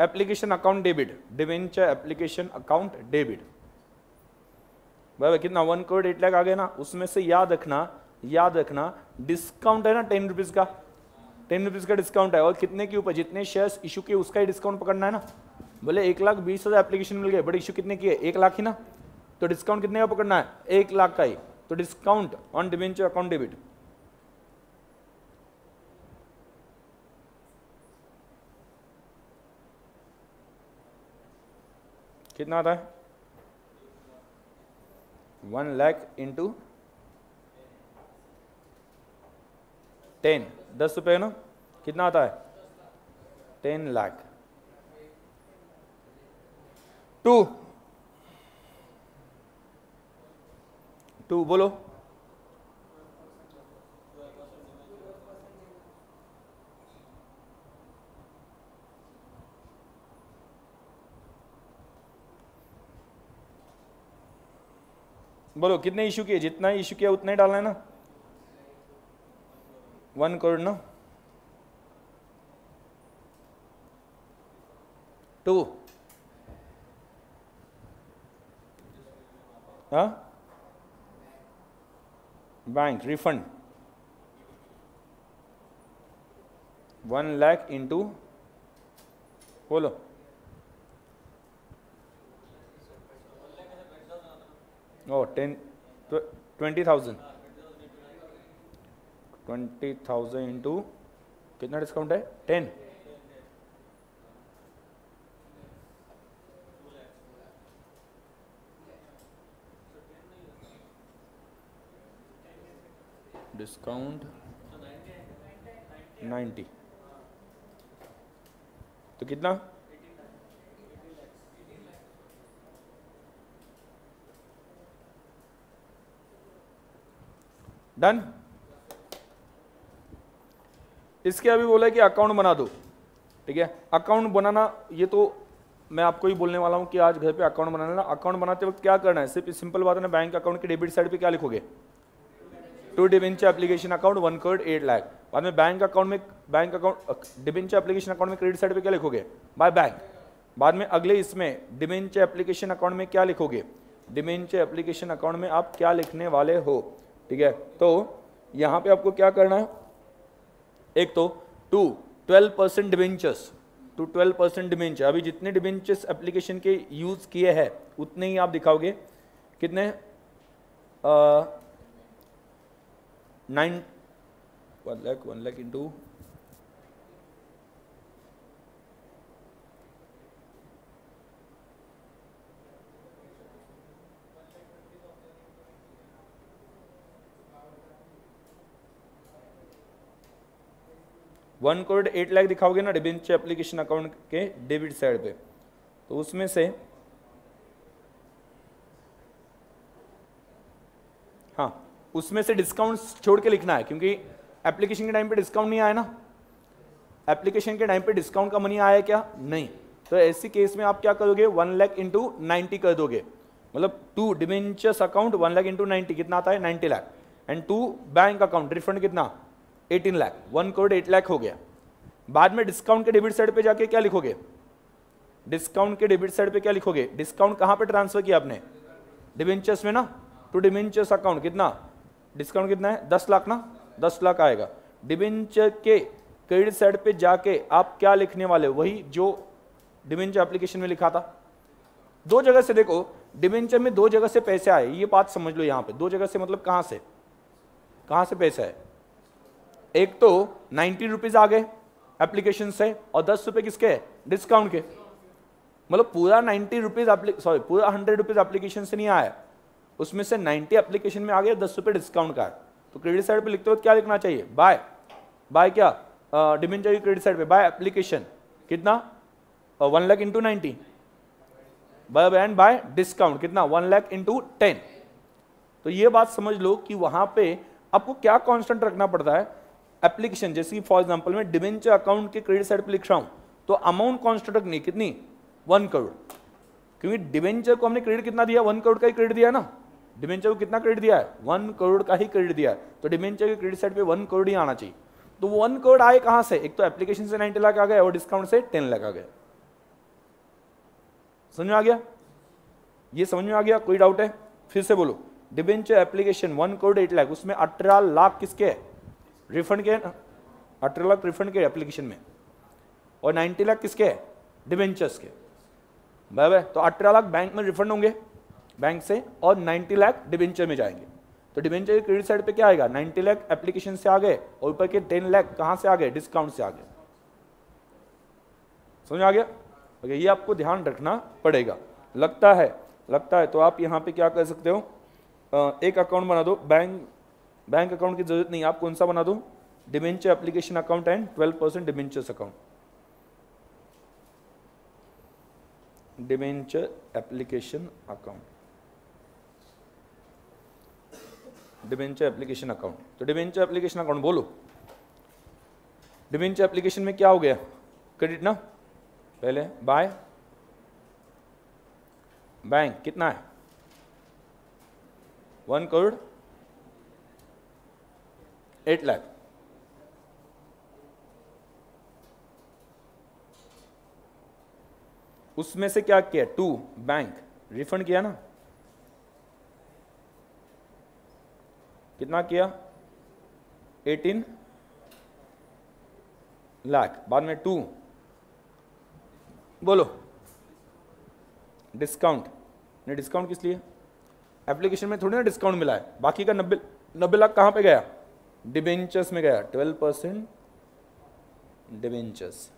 application account debit, debenture application account debit, भाई कितना, वन करोड़ एट लाख आ गया ना। उसमें से याद रखना, याद रखना डिस्काउंट है ना, टेन रुपीज का, टेन रुपीज का डिस्काउंट है, और कितने के ऊपर, जितने शेयर्स इशू किए उसका ही डिस्काउंट पकड़ना है ना। भले एक लाख बीस हजार एप्लीकेशन मिल गए, बट इशू कितने की है, एक लाख ही ना, तो डिस्काउंट कितने का पकड़ना है, एक लाख का ही, तो discount on debenture account debit. कितना आता है, वन लाख इंटू टेन, दस रुपये ना, कितना आता है, टेन लाख टू टू बोलो, बोलो कितने इश्यू किए, जितना ही इश्यू किया उतना ही डालना है ना, वन करोड़ ना, टू, हाँ, bank refund one lakh into बोलो, ओ ten, twenty thousand twenty thousand into कितना डिस्काउंट है, टेन, डिस्काउंट नाइन्टी, तो कितना डन। इसके अभी बोला है कि अकाउंट बना दो, ठीक है। अकाउंट बनाना ये तो मैं आपको ही बोलने वाला हूं कि आज घर पे अकाउंट बनाना ना। अकाउंट बनाते वक्त क्या करना है, सिर्फ सिंपल बात है ना, बैंक अकाउंट के डेबिट साइड पे क्या लिखोगे, to debenture application account one crore eight lakh. बाद में बैंक अकाउंट में bank account debenture application account में क्रेडिट साइड पे क्या लिखोगे, बाय बैंक। बाद में अगले इसमें डिबेंचर एप्लीकेशन अकाउंट में क्या लिखोगे, डिबेंचर एप्लीकेशन अकाउंट में आप क्या लिखने वाले हो, ठीक है। तो यहाँ पे आपको क्या करना है, एक तो to twelve percent debentures to twelve percent debenture, अभी जितने डिबेंचर्स एप्लीकेशन के यूज़ किए हैं उतने ही आप दिखाओगे, कितने nine one lakh one lakh into one crore eight lakh दिखाओगे ना डिबेंचर एप्लीकेशन अकाउंट के डेबिट साइड पे, तो उसमें से हाँ उसमें से डिस्काउंट छोड़ के लिखना है, क्योंकि एप्लीकेशन के टाइम पे डिस्काउंट नहीं आया ना। एप्लीकेशन के टाइम पे डिस्काउंट का मनी आया क्या, नहीं। तो ऐसी केस में आप क्या करोगे, वन लाख इंटू नाइन्टी कर दोगे, मतलब to debentures account one lakh into ninety कितना आता है, ninety lakh, and to bank account refund कितना, eighteen lakh, one crore eight lakh हो गया। बाद में डिस्काउंट के डेबिट साइड पे जाके क्या लिखोगे, डिस्काउंट के डेबिट साइड पे क्या लिखोगे, डिस्काउंट कहाँ पे ट्रांसफर किया आपने, डिबेंचर्स में ना, टू डिबेंचर्स अकाउंट कितना, डिस्काउंट कितना है, दस लाख ना, दस लाख आएगा। डिबेंचर के क्रेडिट साइड पे जाके आप क्या लिखने वाले, वही जो डिबेंचर एप्लीकेशन में लिखा था। दो जगह से देखो, डिबेंचर में दो जगह से पैसे आए, ये बात समझ लो। यहाँ पे दो जगह से मतलब कहाँ से कहाँ से पैसा है, एक तो नाइन्टी रुपीज आ गए एप्लीकेशन से और दस रुपये किसके, डिस्काउंट के। मतलब पूरा नाइन्टी रुपीज सॉरी पूरा हंड्रेड रुपीज एप्लीकेशन से नहीं आया, उसमें से नाइन्टी एप्लीकेशन में आ गया, दस रुपये डिस्काउंट का। तो क्रेडिट साइड पे लिखते वक्त क्या लिखना चाहिए, बाय बाय क्या डिबेंचर की क्रेडिट साइड पे बाय एप्लीकेशन कितना one lakh into ninety, by and by discount कितना वन लाख इंटू टेन। तो ये बात समझ लो कि वहां पे आपको क्या कॉन्स्टेंट रखना पड़ता है। एप्लीकेशन जैसे कि फॉर एग्जांपल मैं डिबेंचर अकाउंट के क्रेडिट साइड पे लिख रहा हूँ, तो अमाउंट कॉन्स्टेंट रखनी कितनी, वन करोड़, क्योंकि डिबेंचर को हमने क्रेडिट कितना दिया, वन करोड़ का ही क्रेडिट दिया ना। डिबेंचर को कितना क्रेडिट दिया है, वन करोड़ का ही क्रेडिट दिया है, तो डिबेंचर के क्रेडिट साइड पे वन करोड़ ही आना चाहिए। तो वन करोड़ आए कहाँ से, एक तो एप्लीकेशन से नाइन्टी लाख आ गए और डिस्काउंट से टेन लाख आ गए। समझ में आ गया, ये समझ में आ गया, कोई डाउट है? फिर से बोलो, debenture application one crore eight lakh, उसमें अठारह लाख किसके है, रिफंड के, अठारह लाख रिफंड के एप्लीकेशन में, और नाइन्टी लाख किसके है, डिबेंचर्स के। भाई भाई तो अठारह लाख बैंक में रिफंड होंगे बैंक से और नाइन्टी लाख डिबेंचर में जाएंगे। तो डिबेंचर के क्रेडिट साइड पे क्या आएगा, नाइन्टी लाख एप्लीकेशन से आ गए और ऊपर के टेन लाख कहाँ से आ गए, डिस्काउंट से आ गए। समझ आ गया, ओके, ये आपको ध्यान रखना पड़ेगा। लगता है लगता है तो आप यहाँ पे क्या कर सकते हो, एक अकाउंट बना दो, बैंक बैंक अकाउंट की जरूरत नहीं, आप कौन सा बना दो, debenture application account and twelve percent debentures account, debenture application account, debenture application account. तो डिबेंचर एप्लीकेशन अकाउंट बोलो, डिबेंचर एप्लीकेशन में क्या हो गया, क्रेडिट ना, पहले बाय बैंक कितना है, वन करोड़ एट लाख, उसमें से क्या किया, टू बैंक रिफंड किया ना, कितना किया, एटीन लाख। बाद में टू बोलो डिस्काउंट, नहीं डिस्काउंट किस लिए, एप्लीकेशन में थोड़ी ना डिस्काउंट मिला है, बाकी का नब्बे नब्बे लाख कहाँ पे गया, डिबेंचर्स में गया ट्वेल्व परसेंट डिबेंचर्स,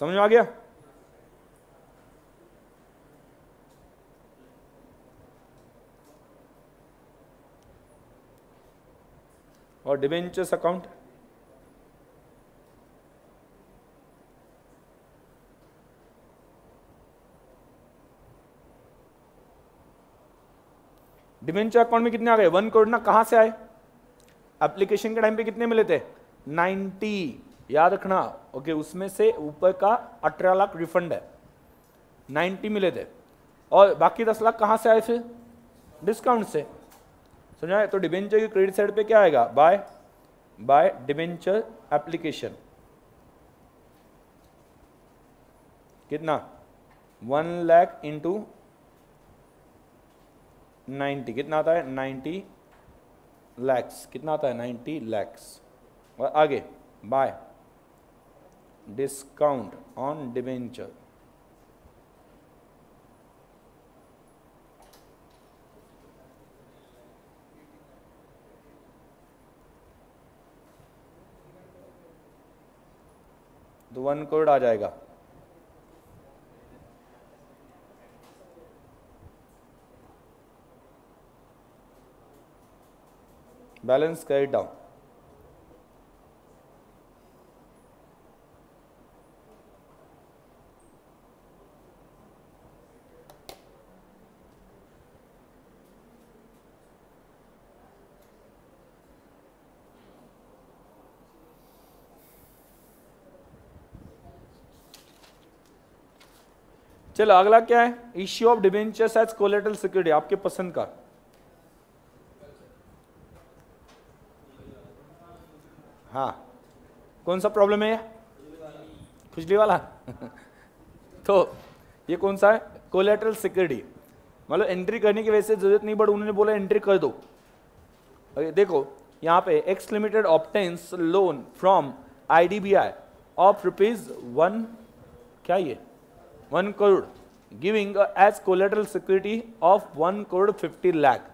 समझ में आ गया। और डिबेंचर्स अकाउंट डिबेंचर अकाउंट में कितने आ गए वन करोड़ ना, कहां से आए? एप्लीकेशन के टाइम पे कितने मिले थे? नाइन्टी, याद रखना। ओके, उसमें से ऊपर का अठारह लाख रिफंड है, नाइन्टी मिले थे और बाकी दस लाख कहां से आए? फिर डिस्काउंट से, समझा। तो डिबेंचर की क्रेडिट साइड पे क्या आएगा? बाय बाय डिबेंचर एप्लीकेशन कितना? वन लाख इंटू नाइन्टी कितना आता है? नाइन्टी लैक्स कितना आता है? नाइन्टी लैक्स। और आगे बाय डिस्काउंट ऑन डिबेंचर, तो वन करोड़ आ जाएगा। बैलेंस कैरी डाउन, चलो अगला क्या है? Issue of debentures as collateral security, आपके पसंद का। हाँ, कौन सा प्रॉब्लम है? खुजली वाला तो ये कौन सा है? कोलेटरल सिक्योरिटी, मतलब एंट्री करने की वजह से जरूरत नहीं पड़, उन्होंने बोला एंट्री कर दो। देखो यहाँ पे X limited obtains loan from IDBI of rupees one, क्या ये one crore, giving as collateral security of one crore fifty lakh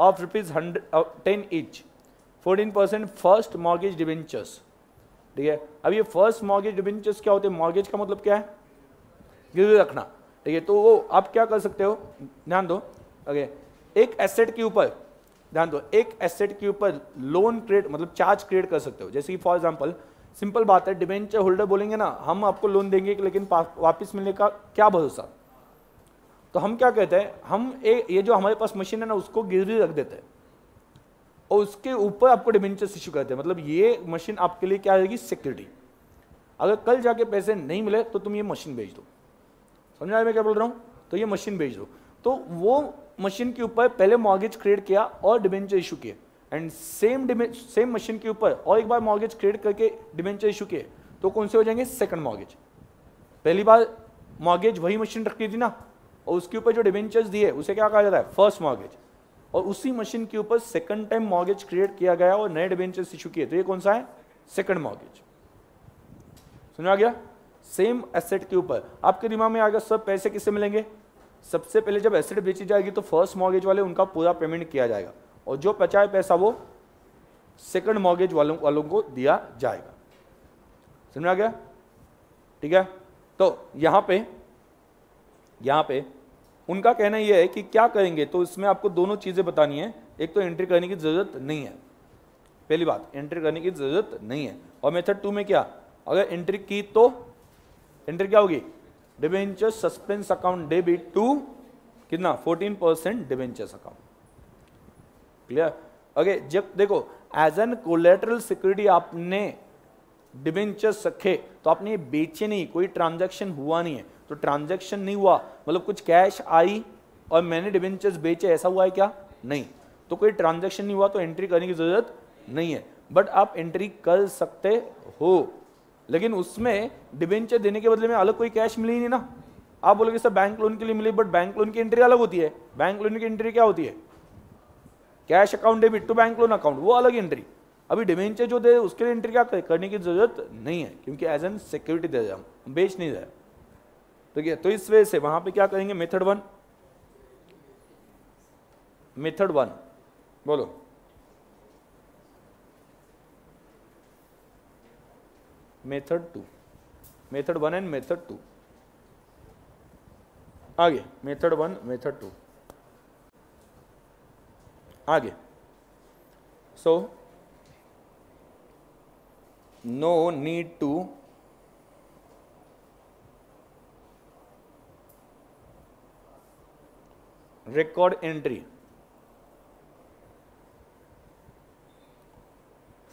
of rupees hundred ten each, fourteen percent first mortgage debentures. ठीक है, अब ये फर्स्ट मॉर्गेज डिबेंचर्स क्या होते हैं? मॉर्गेज का मतलब क्या है? गिरवी रखना। ठीक है, तो वो आप क्या कर सकते हो, ध्यान दो। ओके, एक एसेट के ऊपर ध्यान दो, एक एसेट के ऊपर लोन क्रिएट मतलब चार्ज क्रिएट कर सकते हो। जैसे कि फॉर एग्जांपल, सिंपल बात है, डिबेंचर होल्डर बोलेंगे ना हम आपको लोन देंगे लेकिन वापस मिलने का क्या भरोसा, तो हम क्या कहते हैं, हम ए, ये जो हमारे पास मशीन है ना उसको गिरवी रख देते हैं और उसके ऊपर आपको डिबेंचर्स इश्यू करते हैं। मतलब ये मशीन आपके लिए क्या रहेगी? सिक्योरिटी। अगर कल जाके पैसे नहीं मिले तो तुम ये मशीन बेच दो, समझ आए मैं क्या बोल रहा हूँ? तो ये मशीन बेच दो। तो वो मशीन के ऊपर पहले मॉर्गेज क्रिएट किया और डिबेंचर इशू किए, एंड सेम सेम मशीन के ऊपर और एक बार मॉर्गेज क्रिएट करके डिबेंचर इशू किए, तो कौन से हो जाएंगे? Second mortgage. पहली बार मॉर्गेज वही मशीन रखी थी ना, और उसके ऊपर जो डिबेंचर्स दिए उसे क्या कहा जाता है? First mortgage. और उसी मशीन के ऊपर सेकंड टाइम मॉर्गेज क्रिएट किया गया और नए डिबेंचर्स इशू किए, तो ये कौन सा है? Second mortgage. समझा गया? सेम एसेट के ऊपर। आपके दिमाग में आएगा सब पैसे किससे मिलेंगे? सबसे पहले जब एसेट बेची जाएगी तो फर्स्ट मॉर्गेज वाले उनका पूरा पेमेंट किया जाएगा और जो बचा है पैसा वो सेकंड मॉर्गेज वालों वालों को दिया जाएगा। समझ आ गया? ठीक है, तो यहां पे यहां पे उनका कहना यह है कि क्या करेंगे, तो इसमें आपको दोनों चीजें बतानी है। एक तो एंट्री करने की जरूरत नहीं है, पहली बात एंट्री करने की जरूरत नहीं है। और मेथड टू में क्या, अगर एंट्री की तो एंट्री क्या होगी? Debenture suspense account debit to कितना? Fourteen percent debentures account. Clear? Okay, जब देखो एज एन कोलेटरल सिक्योरिटी आपने डिबेंचर्स रखे तो आपने बेचे नहीं, कोई ट्रांजैक्शन हुआ नहीं है, तो ट्रांजैक्शन नहीं हुआ मतलब कुछ कैश आई और मैंने डिबेंचर्स बेचे, ऐसा हुआ है क्या? नहीं, तो कोई ट्रांजैक्शन नहीं हुआ तो एंट्री करने की जरूरत नहीं है। बट आप एंट्री कर सकते हो, लेकिन उसमें डिबेंचर देने के बदले में अलग कोई कैश मिली नहीं ना। आप बोलोगे सर बैंक लोन के लिए मिली, बट बैंक लोन की एंट्री अलग होती है। बैंक लोन की एंट्री क्या होती है? Cash account debit to bank loan account, वो अलग एंट्री। अभी डिबेंचर जो दे उसके लिए एंट्री क्या करने की जरूरत नहीं है, क्योंकि एज एन सिक्योरिटी दे रहे हम, बेच नहीं रहे। ठीक है, तो इस वजह से वहां पे क्या करेंगे? मेथड वन मेथड वन, बोलो। Method two, method one and method two, आगे मेथड वन मेथड टू आगे। So no need to record entry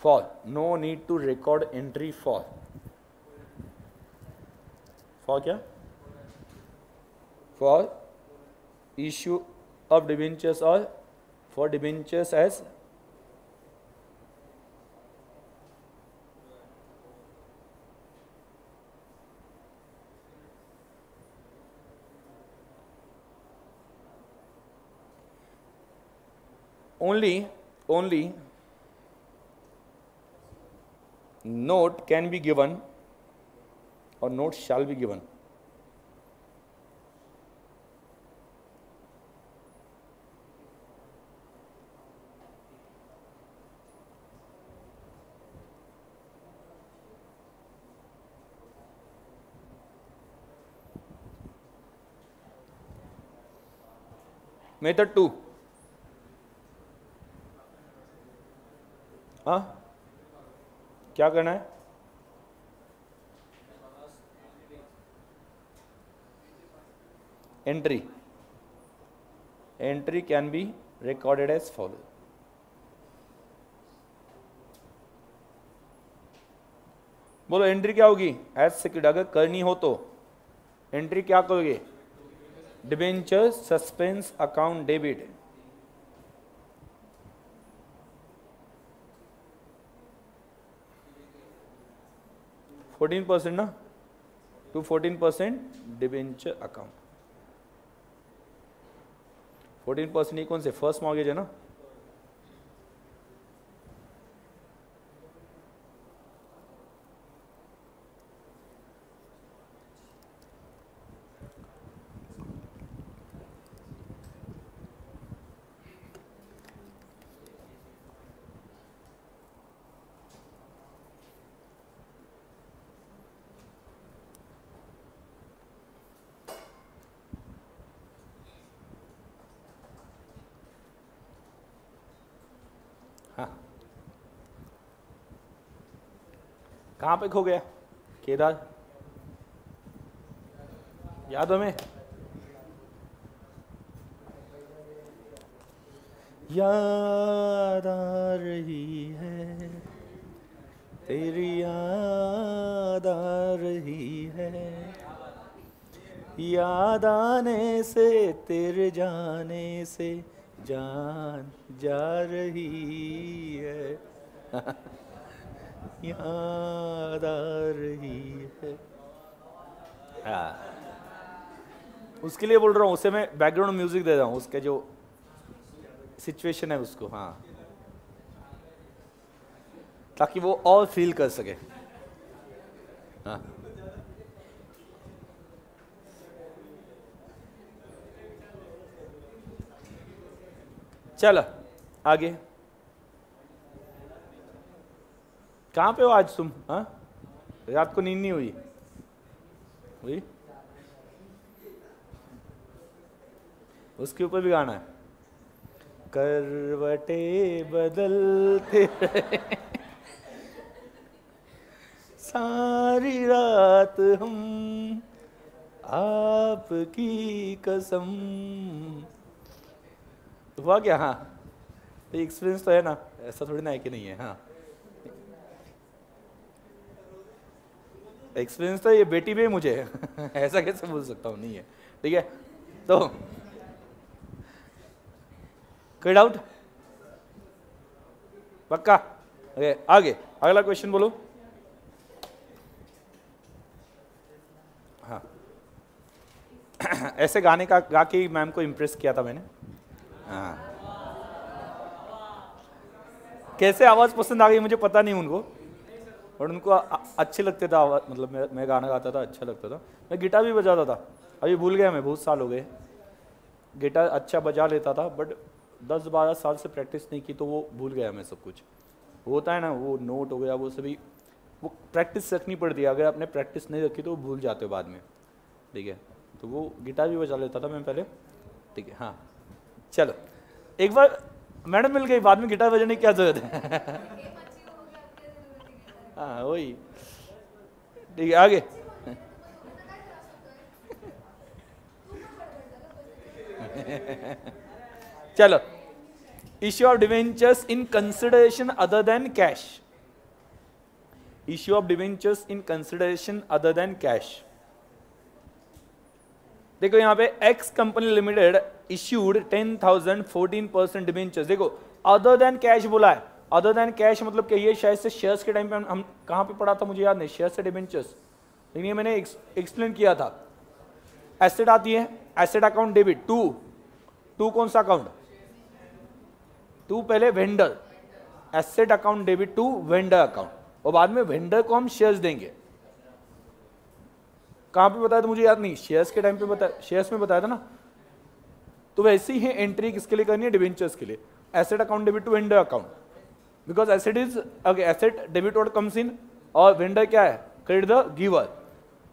for no need to record entry for for क्या for issue of debentures or for debentures as only only note can be given or note shall be given method two. हाँ, क्या करना है? Entry entry can be recorded as follow. बोलो एंट्री क्या होगी? एज सिक्योर्ड, अगर करनी हो तो एंट्री क्या करोगे? Debenture suspense account debit, fourteen percent ना to fourteen percent debenture account. Fourteen percent ये कौन से? फर्स्ट मॉर्गेज है ना। कहाँ पे खो गया केदार? याद हमें याद आ रही है, तेरी याद आ रही है, याद आने से तेरे जाने से जान जा रही है। याद आ रही है, हाँ उसके लिए बोल रहा हूँ, उसे मैं बैकग्राउंड म्यूजिक दे रहा हूँ उसके जो सिचुएशन है उसको, हाँ ताकि वो और फील कर सके। हाँ चलो आगे। कहाँ पे हो आज तुम? हाँ रात को नींद नहीं हुई? हुई? उसके ऊपर भी गाना है, करवटे बदलते रहे सारी रात हम, आपकी कसम। हुआ क्या? हाँ एक्सपीरियंस तो है ना, ऐसा थोड़ी ना है कि नहीं है। हाँ एक्सपीरियंस तो ये बेटी भी मुझे ऐसा कैसे बोल सकता हूँ? नहीं है ठीक है। तो कोई डाउट? पक्का? ओके आगे अगला क्वेश्चन बोलो। हाँ ऐसे गाने का गा के मैम को इम्प्रेस किया था मैंने। हाँ कैसे आवाज़ पसंद आ गई मुझे पता नहीं उनको, और उनको अच्छे लगते था आवाज़, मतलब मैं मैं गाना गाता था अच्छा लगता था। मैं गिटार भी बजाता था, अभी भूल गया मैं, बहुत साल हो गए। गिटार अच्छा बजा लेता था बट दस बारह साल से प्रैक्टिस नहीं की तो वो भूल गया मैं सब कुछ, होता है ना, वो नोट हो गया, वो सभी वो प्रैक्टिस रखनी पड़ती है। अगर आपने प्रैक्टिस नहीं रखी तो वो भूल जाते हो बाद में, ठीक है। तो वो गिटार भी बजा लेता था मैं पहले, ठीक है। हाँ चलो, एक बार मैडम मिल गई, बाद में गिटार बजाने की क्या जरूरत है। हाँ वही, ठीक है आगे। चलो, issue of debentures in consideration other than cash. Issue of debentures in consideration other than cash. देखो यहाँ पे X company limited issued ten thousand, fourteen percent debentures. देखो अदर देन कैश बोला है। अदर देन कैश मतलब कि ये शायद से शेयर्स के टाइम पे हम, हम कहाँ पे पढ़ा था मुझे याद नहीं, शेयर से डिवेंचर्स, लेकिन ये मैंने एक्सप्लेन किया था। एसेट आती है, asset account debit, to to कौन सा अकाउंट, टू पहले vendor, asset account debit to vendor account, और बाद में वेंडर को हम शेयर्स देंगे। कहाँ पे बताया था मुझे याद नहीं, शेयर्स के टाइम पे बताया, शेयर्स में बताया था ना। तो वैसे ही एंट्री किसके लिए करनी है, डिवेंचर्स के लिए, asset account debit to vendor account, because asset is asset debit what comes in, और वेंडर क्या है, क्रेडिट द गिवर।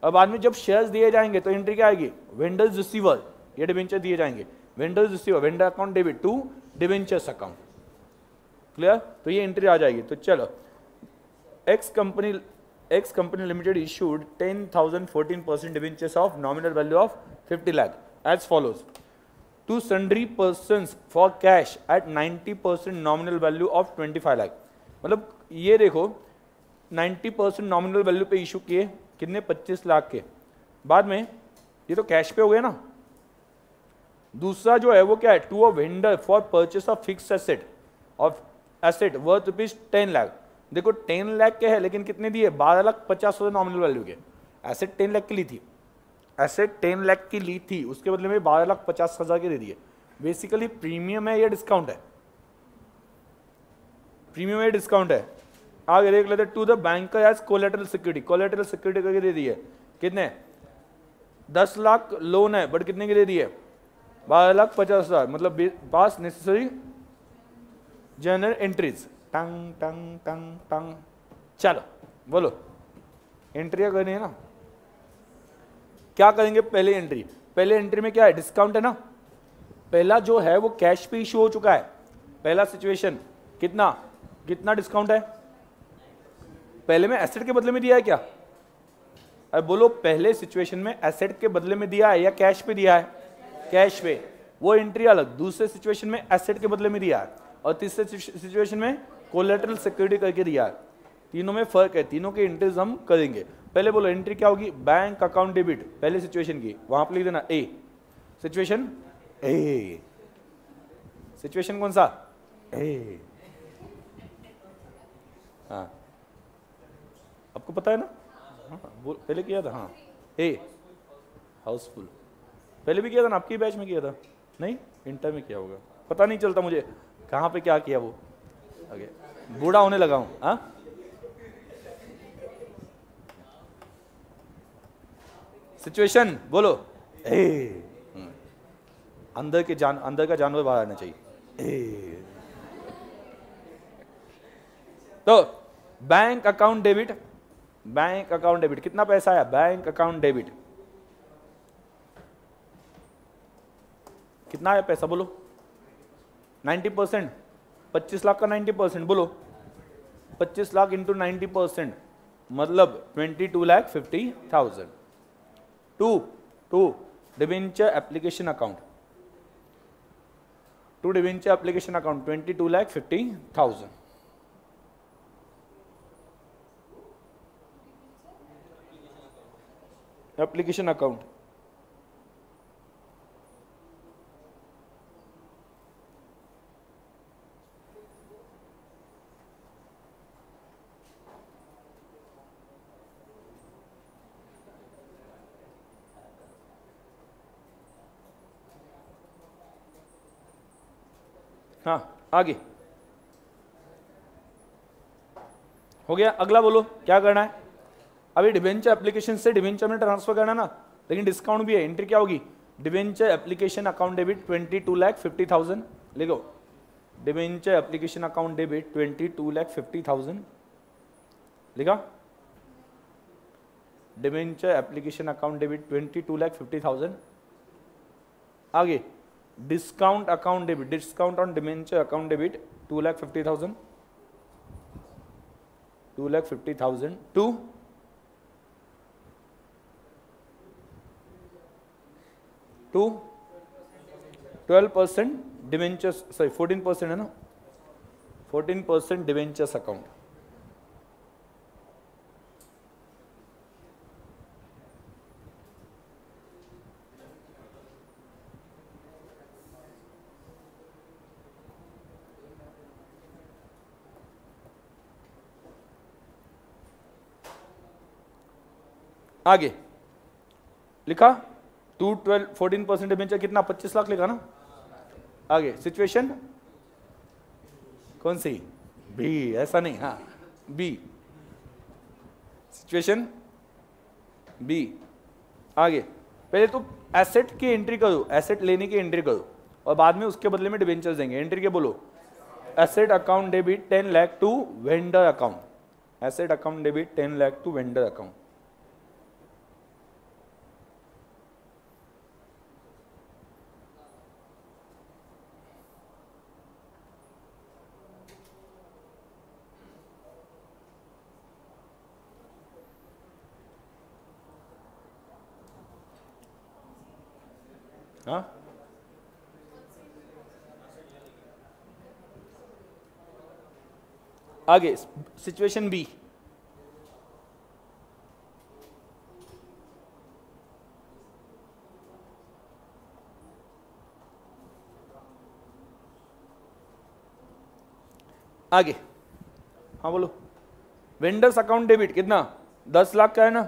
और बाद में जब शेयर्स दिए जाएंगे तो एंट्री क्या आएगी, वेंडर्स रिसीवर, ये डिवेंचर दिए जाएंगे, vendors receiver, vendor account debit to debentures account, clear. तो ये एंट्री आ जाएगी। तो चलो, X company X company limited issued ten thousand fourteen percent debentures of nominal value of fifty lakh as follows to sundry persons for cash at ninety percent nominal value of twenty five lakh. मतलब ये देखो, नाइन्टी परसेंट नॉमिनल वैल्यू पे इशू किए कितने, पच्चीस लाख के, बाद में ये तो कैश पे हो गया ना। दूसरा जो है वो क्या है, to a vendor for purchase of fix asset of asset worth rupees ten lakh. देखो टेन लाख के है, लेकिन कितने दिए, बारह लाख पचास हजार नॉमिनल वैल्यू के। एसेट टेन लाख की ली थी, एसेट टेन लाख की ली थी, उसके बदले में बारह लाख पचास हजार के दे दिए। बेसिकली प्रीमियम है या डिस्काउंट है, प्रीमियम है डिस्काउंट है। आगे देख लेते, to the banker as collateral security, collateral security करके दे दिए कितने, दस लाख लोन है, बट कितने के दे दिए, बारह लाख पचास हजार। मतलब पास नेसेसरी जनरल एंट्रीज, टंग टंग टंग टंग। चलो बोलो, एंट्रियाँ करनी है ना, क्या करेंगे, पहले एंट्री, पहले एंट्री में क्या है, डिस्काउंट है ना। पहला जो है वो कैश पे इश्यू हो चुका है, पहला सिचुएशन कितना कितना डिस्काउंट है, पहले में एसेट के बदले में दिया है क्या, अरे बोलो, पहले सिचुएशन में एसेट के बदले में दिया है या कैश पे दिया है, कैश पे, वो एंट्री अलग। दूसरे सिचुएशन में एसेट के बदले में दिया है, और तीसरे सिचुएशन में कोलेटरल सिक्योरिटी करके दिया है। तीनों में फर्क है, तीनों के एंट्रीज हम करेंगे। पहले बोलो एंट्री क्या होगी, बैंक अकाउंट डेबिट, पहले सिचुएशन की, वहां पर लिख देना ए, सिचुएशन ए, सिचुएशन कौन सा, ए। हाँ आपको पता है ना, हाँ पहले किया था, हाँ ए हाउसफुल, पहले भी किया था ना, आपकी बैच में किया था, नहीं इंटर में किया होगा, पता नहीं चलता मुझे कहाँ पे क्या किया, वो आगे बूढ़ा होने लगा हूँ। हाँ सिचुएशन बोलो, ए, अंदर के जान अंदर का जानवर बाहर आना चाहिए, ए। तो bank account debit, bank account debit कितना पैसा आया, बैंक अकाउंट डेबिट कितना आया पैसा बोलो, नाइन्टी परसेंट, पच्चीस लाख का नाइन्टी परसेंट, बोलो पच्चीस लाख इंटू नाइन्टी परसेंट, मतलब twenty two lakh fifty thousand. To to debenture application account, to debenture application account twenty two lakh fifty thousand. Application account हाँ आगे हो गया। अगला बोलो क्या करना है, अभी डिवेंचर एप्लीकेशन से डिवेंचर में ट्रांसफर करना है ना, लेकिन डिस्काउंट भी है। एंट्री क्या होगी, debenture application account debit twenty two lakh fifty thousand लिखो, debenture application account debit twenty two lakh fifty thousand लिखा, debenture application account debit twenty two lakh fifty thousand. आगे discount account debit, discount on debenture account debit two lakh fifty thousand two lakh fifty thousand to to twelve percent debentures, sorry fourteen percent है ना, फोर्टीन परसेंट डिवेंचर्स अकाउंट। आगे लिखा to twelve fourteen percent debenture कितना, पच्चीस लाख लिखा ना। आगे सिचुएशन कौन सी, बी, ऐसा नहीं, हाँ बी सिचुएशन बी। आगे पहले तो एसेट की एंट्री करो, एसेट लेने की एंट्री करो और बाद में उसके बदले में डिवेंचर्स देंगे। एंट्री क्या बोलो, asset account debit ten lakh to vendor account, asset account debit ten lakh to vendor account. हाँ आगे सिचुएशन बी, आगे हाँ बोलो वेंडर्स अकाउंट डेबिट कितना, दस लाख का है ना,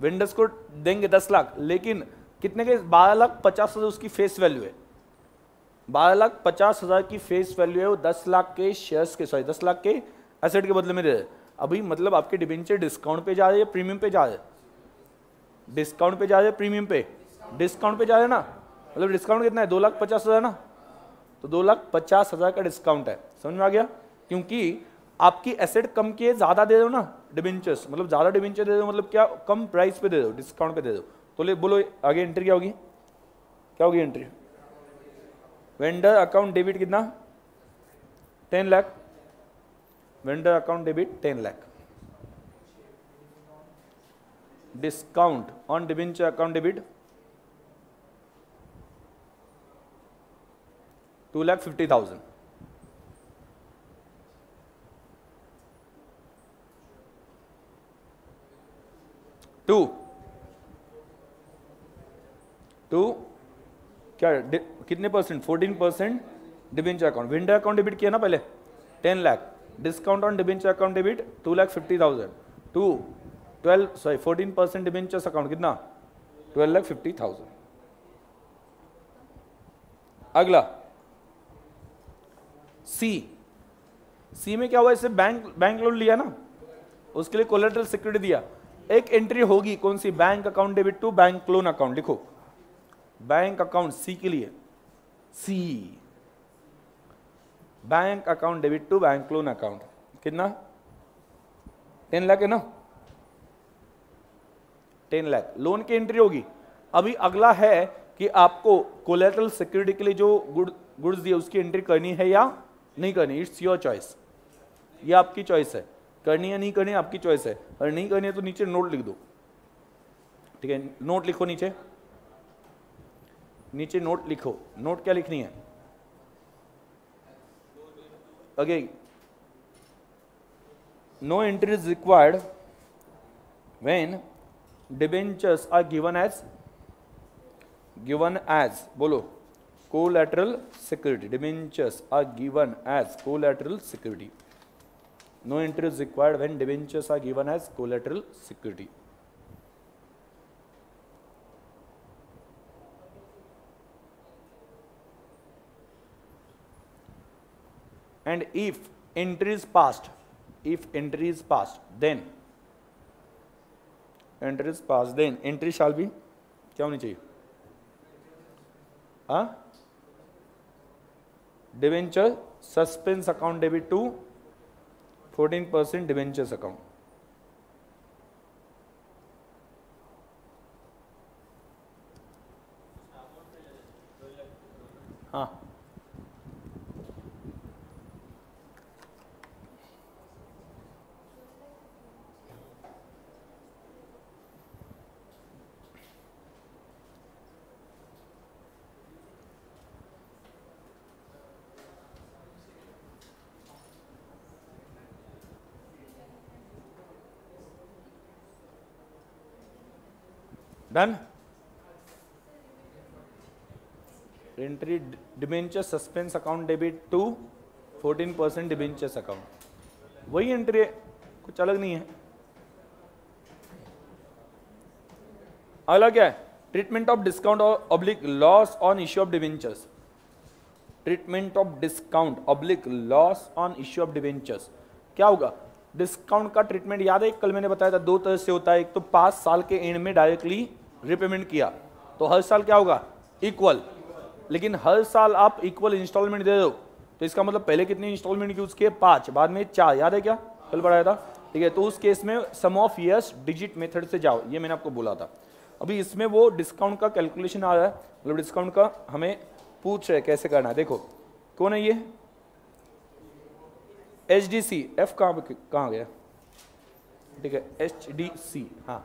वेंडर्स को देंगे दस लाख, लेकिन कितने के, बारह लाख पचास हजार उसकी फेस वैल्यू है, बारह लाख पचास हजार की फेस वैल्यू है, वो दस लाख के शेयर्स के, सॉरी दस लाख के एसेट के बदले में दे रहे हैं। अभी मतलब आपके डिबेंचर डिस्काउंट पे जा रहे हैं, प्रीमियम पे जा रहे हैं, डिस्काउंट पे जा रहे हैं, प्रीमियम पे, डिस्काउंट पे जा रहे हैं ना, मतलब डिस्काउंट कितना है, दो लाख पचास हजार ना, तो दो लाख पचास हजार का डिस्काउंट है। समझ में आ गया, क्योंकि आपकी एसेट कम किए ज़्यादा दे दो ना डिबेंचर्स, मतलब ज़्यादा डिबेंचर दे दो, मतलब क्या कम प्राइस पे दे दो, डिस्काउंट पे दे दो। तो ले बोलो आगे एंट्री क्या होगी, क्या होगी एंट्री, वेंडर अकाउंट डेबिट कितना ten lakh, vendor account debit ten lakh, discount on debenture account debit two lakh fifty thousand. To to क्या कितने percent, fourteen percent debenture account, vendor account debit किया ना पहले ten lakh, discount on debenture account debit two lakh fifty thousand to twelve sorry fourteen percent debentures account कितना ट्वेल्व लाख फिफ्टी थाउजेंड। अगला सी, सी में क्या हुआ, इसे बैंक बैंक लोन लिया ना, उसके लिए कोलेटरल सिक्योरिटी दिया। एक एंट्री होगी कौन सी, bank account debit to bank loan account, लिखो बैंक अकाउंट सी के लिए, C bank account debit to bank loan account कितना टेन लाख है ना, टेन लाख लोन की एंट्री होगी। अभी अगला है कि आपको कोलेटरल सिक्योरिटी के लिए जो गुड गुड्स दिए उसकी एंट्री करनी है या नहीं करनी, इट्स योर चॉइस, ये आपकी चॉइस है, करनी या नहीं करनी आपकी चॉइस है, और नहीं करनी है तो नीचे नोट लिख दो, ठीक है नोट लिखो, नीचे नीचे नोट लिखो, नोट क्या लिखनी है again, no entry is required when debentures are given as, given as बोलो collateral security, debentures are given as collateral security, no entry is required when debentures are given as collateral security. And if entry is passed, if entry is passed, then entry is passed, then entry shall be क्या होनी चाहिए, हाँ debenture suspense account debit to fourteen percent debentures account. हाँ, done. Entry debenture suspense account debit to fourteen percent debentures account, वही एंट्री है, कुछ अलग नहीं है. अगला क्या है? Treatment of discount oblique loss on issue of debentures. Treatment of discount oblique loss on issue of debentures क्या होगा? डिस्काउंट का ट्रीटमेंट याद है, कल मैंने बताया था दो तरह से होता है. एक तो पाँच साल के एंड में डायरेक्टली रिपेमेंट किया तो हर साल क्या होगा? इक्वल. लेकिन हर साल आप इक्वल इंस्टॉलमेंट दे दो तो इसका मतलब पहले कितने इंस्टॉलमेंट यूज किए? पाँच, बाद में चार. याद है क्या? कल पढ़ाया था. ठीक है, तो उस केस में sum of years digit method से जाओ, ये मैंने आपको बोला था. अभी इसमें वो डिस्काउंट का कैलकुलेशन आ रहा है, मतलब डिस्काउंट का हमें पूछ रहे कैसे करना है. देखो कौन है ये? H D C. एफ कहाँ कहाँ गया? ठीक है, एच डी सी. हाँ,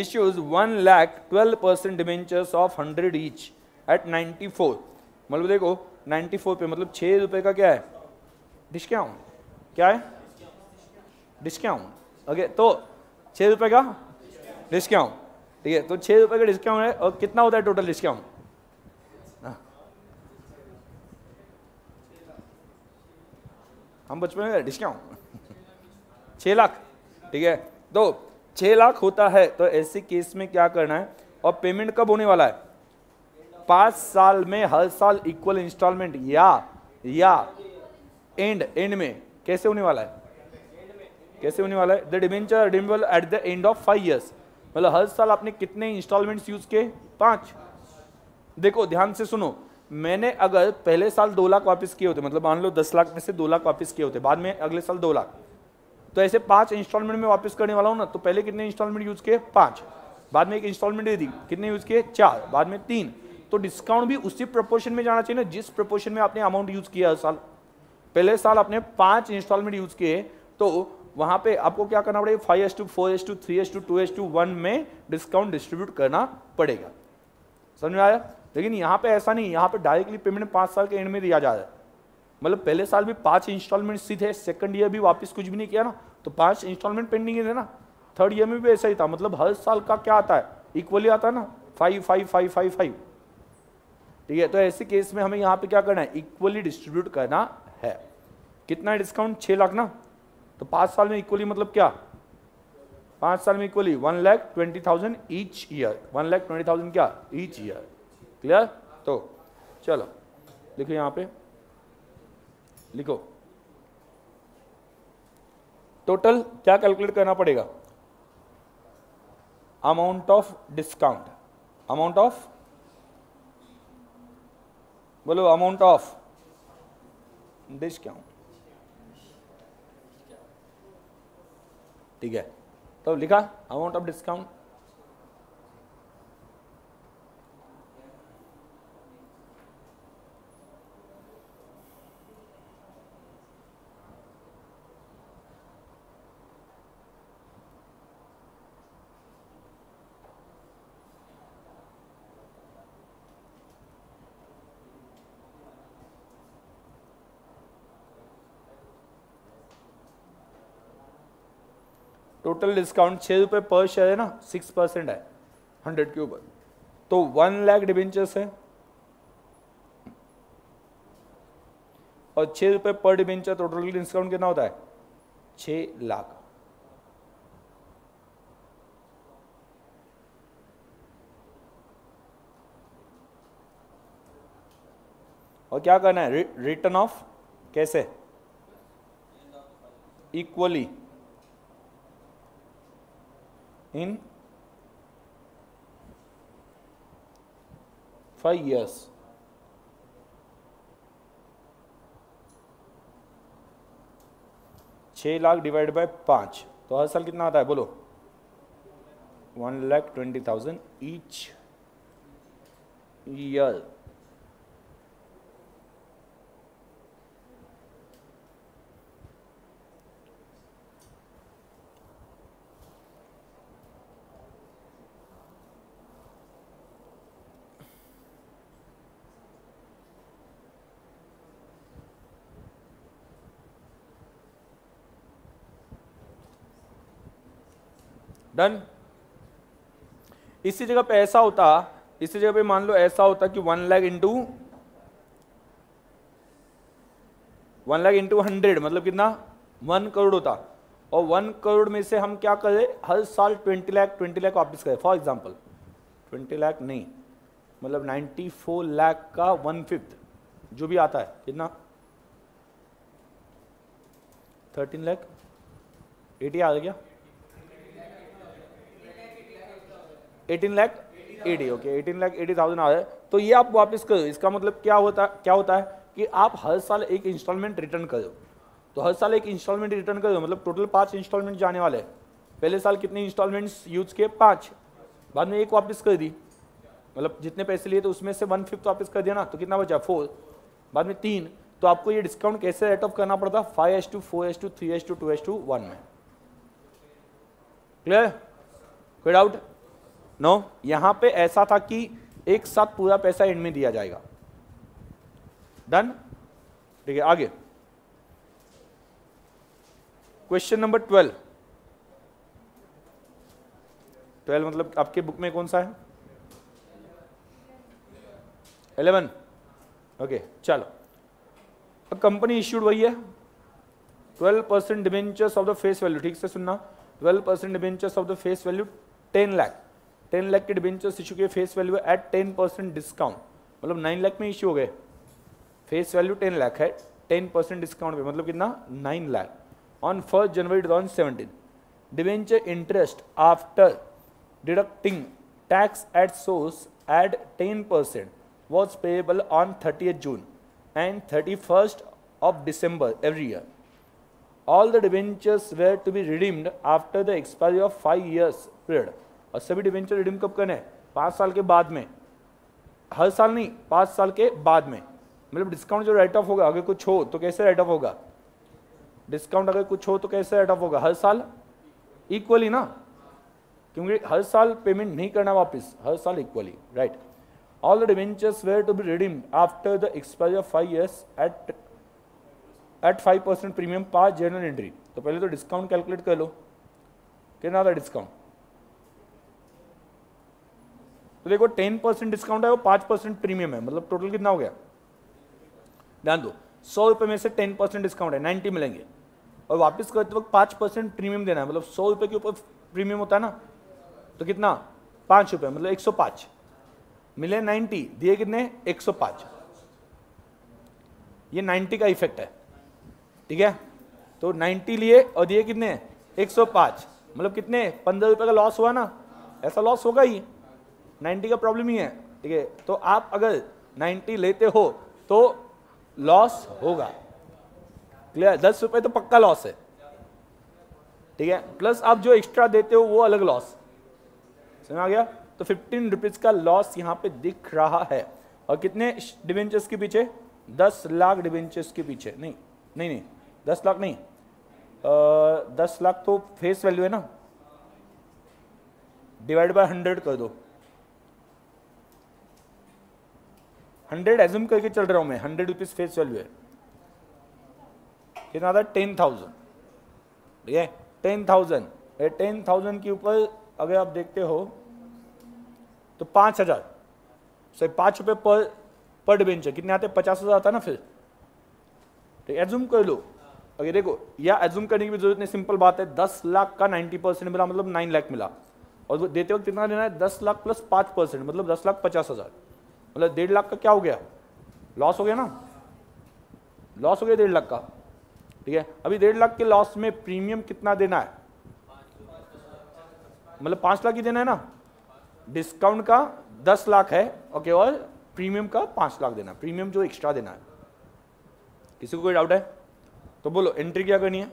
issues one lakh twelve percent debentures of hundred each at ninety four. मतलब देखो नाइन्टी फोर पे मतलब छः रुपये का क्या है? डिस्काउंट. क्या है? डिस्काउंट. ओके, तो छः रुपये का डिस्काउंट. ठीक है, तो छः रुपये का डिस्काउंट है. और कितना होता है टोटल डिस्काउंट? हम बचपन में डिस्काउंट छः लाख. ठीक है, तो छः लाख होता है. तो ऐसे केस में क्या करना है? और पेमेंट कब होने वाला है? पाँच साल में हर साल इक्वल इंस्टॉलमेंट या या एंड एंड में कैसे होने वाला है? कैसे होने वाला है? The debenture redeemable at the end of five years. मतलब हर साल आपने कितने इंस्टॉलमेंट्स यूज किए? पाँच. देखो ध्यान से सुनो, मैंने अगर पहले साल दो लाख वापस किए होते, मतलब मान लो दस लाख में से दो लाख वापस किए होते, बाद में अगले साल दो लाख तो ऐसे पांच इंस्टॉलमेंट में वापस करने वाला हूँ ना. तो पहले कितने इंस्टॉलमेंट यूज किए? पाँच. बाद में एक इंस्टॉलमेंट दे दी, कितने यूज किए? चार. बाद में तीन. तो डिस्काउंट भी उसी प्रोपोर्शन में जाना चाहिए ना जिस प्रोपोर्शन में आपने अमाउंट यूज किया हर साल. पहले साल आपने पाँच इंस्टॉलमेंट यूज किए तो वहाँ पे आपको क्या करना पड़ेगा? Five is to four is to three is to two is to one में डिस्काउंट डिस्ट्रीब्यूट करना पड़ेगा. समझ में आया? लेकिन यहाँ पे ऐसा नहीं, यहाँ पे डायरेक्टली पेमेंट पाँच साल के एंड में दिया जा रहा है. मतलब पहले साल भी पांच इंस्टॉलमेंट्स ही थे, सेकंड ईयर भी वापस कुछ भी नहीं किया ना, तो पांच इंस्टॉलमेंट पेंडिंग है ना. थर्ड ईयर में भी ऐसा ही था. मतलब हर साल का क्या आता है? इक्वली आता है ना, five five five five five. ठीक है, तो ऐसे केस में हमें यहाँ पे क्या करना है? इक्वली डिस्ट्रीब्यूट करना है. कितना है डिस्काउंट? छः लाख ना. तो पाँच साल में इक्वली मतलब क्या? पाँच साल में equally one lakh twenty thousand each year. One lakh twenty thousand क्या? Each year. क्लियर? तो चलो देखो यहाँ पे लिखो टोटल क्या कैलकुलेट करना पड़ेगा? Amount of discount. Amount of बोलो, अमाउंट ऑफ डिस्काउंट. ठीक है, तो लिखा amount of discount. Total discount छः रुपये पर शेयर है ना, सिक्स परसेंट है हंड्रेड के ऊपर. तो वन लाख डिबेंचर्स है और छः रुपये पर डिबेंचर. टोटल डिस्काउंट कितना होता है? छः लाख. और क्या करना है? रिटर्न ऑफ कैसे? Equally in five years. छह लाख डिवाइड बाय पाँच तो हर साल कितना आता है बोलो, one lakh twenty thousand each year. Done. इसी जगह पे ऐसा होता, इसी जगह पे मान लो ऐसा होता कि one lakh into one lakh into hundred मतलब कितना, वन करोड़ होता। और वन करोड़ में से हम क्या करें, हर साल ट्वेंटी लाख ट्वेंटी लाख वापस करें। फॉर एग्जांपल ट्वेंटी लाख नहीं मतलब नाइन्टी फोर लाख का वन फिफ्थ जो भी आता है कितना, थर्टीन लाख एटी आ गया, eighteen lakh eighty, okay eighteen lakh eighty thousand आ रहा है। तो ये आप वापस करो, इसका मतलब क्या होता क्या होता है कि आप हर साल एक इंस्टॉलमेंट रिटर्न करो। तो हर साल एक इंस्टॉलमेंट रिटर्न करो मतलब टोटल पांच इंस्टॉलमेंट जाने वाले हैं। पहले साल कितने इंस्टॉलमेंट्स यूज किए, पांच, बाद में एक वापस कर दी मतलब जितने पैसे लिए तो उसमें से वन फिफ्थ वापस कर दिया ना, तो कितना बचा फोर, बाद में तीन। तो आपको ये डिस्काउंट कैसे रेट ऑफ करना पड़ता, five is to four is to three is to two is to one में। क्लियर, कोई डाउट? नो no, यहां पे ऐसा था कि एक साथ पूरा पैसा एंड में दिया जाएगा। डन, ठीक है आगे क्वेश्चन नंबर ट्वेल्व। ट्वेल्व मतलब आपके बुक में कौन सा है, इलेवन, ओके चलो। कंपनी इश्यूड वही है, twelve percent debentures of the face value, ठीक से सुनना, twelve percent debentures of the face value ten lakh ten lakh के डिबेंचर्स इशू के face value at ten percent discount मतलब नाइन लाख में इशू हो गए। फेस वैल्यू टेन लाख है, टेन परसेंट डिस्काउंट पे मतलब कितना, nine lakh. On first January two thousand seventeen debenture interest after deducting tax at source at ten percent was payable on thirty June and thirty first of December every year. All the debentures were to be redeemed after the expiry of five years period. और सभी डिबेंचर रिडीम कब करने हैं, पाँच साल के बाद में, हर साल नहीं, पाँच साल के बाद में। मतलब डिस्काउंट जो राइट ऑफ होगा अगर कुछ हो तो कैसे राइट ऑफ होगा, डिस्काउंट अगर कुछ हो तो कैसे राइट ऑफ होगा, हर साल इक्वली ना, क्योंकि हर साल पेमेंट नहीं करना वापस, हर साल equally, right. All the debentures were to be redeemed after the expiry of five years at at five percent premium pass journal entry. तो पहले तो डिस्काउंट कैलकुलेट कर लो, कितना था डिस्काउंट, तो देखो टेन परसेंट डिस्काउंट है वो पांच परसेंट प्रीमियम है मतलब टोटल कितना हो गया, ध्यान दो, सौ रुपए में से टेन परसेंट डिस्काउंट है नाइन्टी मिलेंगे और वापस करते वक्त पांच परसेंट प्रीमियम देना है मतलब सौ रुपए के ऊपर प्रीमियम होता है ना, तो कितना पांच रुपए मतलब एक सौ पांच मिले, नाइन्टी दिए कितने एक सौ पांच, ये नाइन्टी का इफेक्ट है, ठीक है। तो नाइन्टी लिए और दिए कितने एक सौ पांच मतलब कितने पंद्रह रुपए का लॉस हुआ ना, ऐसा लॉस होगा ही, नाइन्टी का प्रॉब्लम ही है, ठीक है। तो आप अगर नाइन्टी लेते हो तो लॉस होगा, क्लियर, दस रुपये तो पक्का लॉस है, ठीक है, प्लस आप जो एक्स्ट्रा देते हो वो अलग लॉस, समझ आ गया। तो फिफ्टीन रुपीज का लॉस यहाँ पे दिख रहा है। और कितने डिबेंचर्स के पीछे, दस लाख डिबेंचर्स के पीछे, नहीं नहीं नहीं दस लाख नहीं, दस लाख तो फेस वैल्यू है ना, डिवाइड बाय हंड्रेड कर दो, हंड्रेड एज्यूम करके चल रहा हूं मैं, हंड्रेड रुपीज फेस वैल्यू है, कितना था टेन थाउजेंड, ठीक है टेन थाउजेंड टेन थाउजेंड के ऊपर अगर आप देखते हो तो पाँच हजार सॉरी पाँच रुपये पर पर डिबेंचर कितने आते हैं, पचास हजार आता है ना, फिर ठीक है एज्यूम कर लो। अगर देखो या एज्यूम करने की भी जरूरत नहीं, सिंपल बात है, दस लाख का नाइन्टी परसेंट मिला मतलब नाइन लाख मिला और वो देते वक्त कितना देना है, दस लाख प्लस पाँच परसेंट मतलब दस लाख पचास हजार मतलब डेढ़ लाख का क्या हो गया, लॉस हो गया ना, लॉस हो गया डेढ़ लाख का, ठीक है। अभी डेढ़ लाख के लॉस में प्रीमियम कितना देना है, मतलब पाँच लाख ही देना है ना, डिस्काउंट का दस लाख है, ओके, और प्रीमियम का पाँच लाख देना, प्रीमियम जो एक्स्ट्रा देना है। किसी को कोई डाउट है तो बोलो। एंट्री क्या करनी है?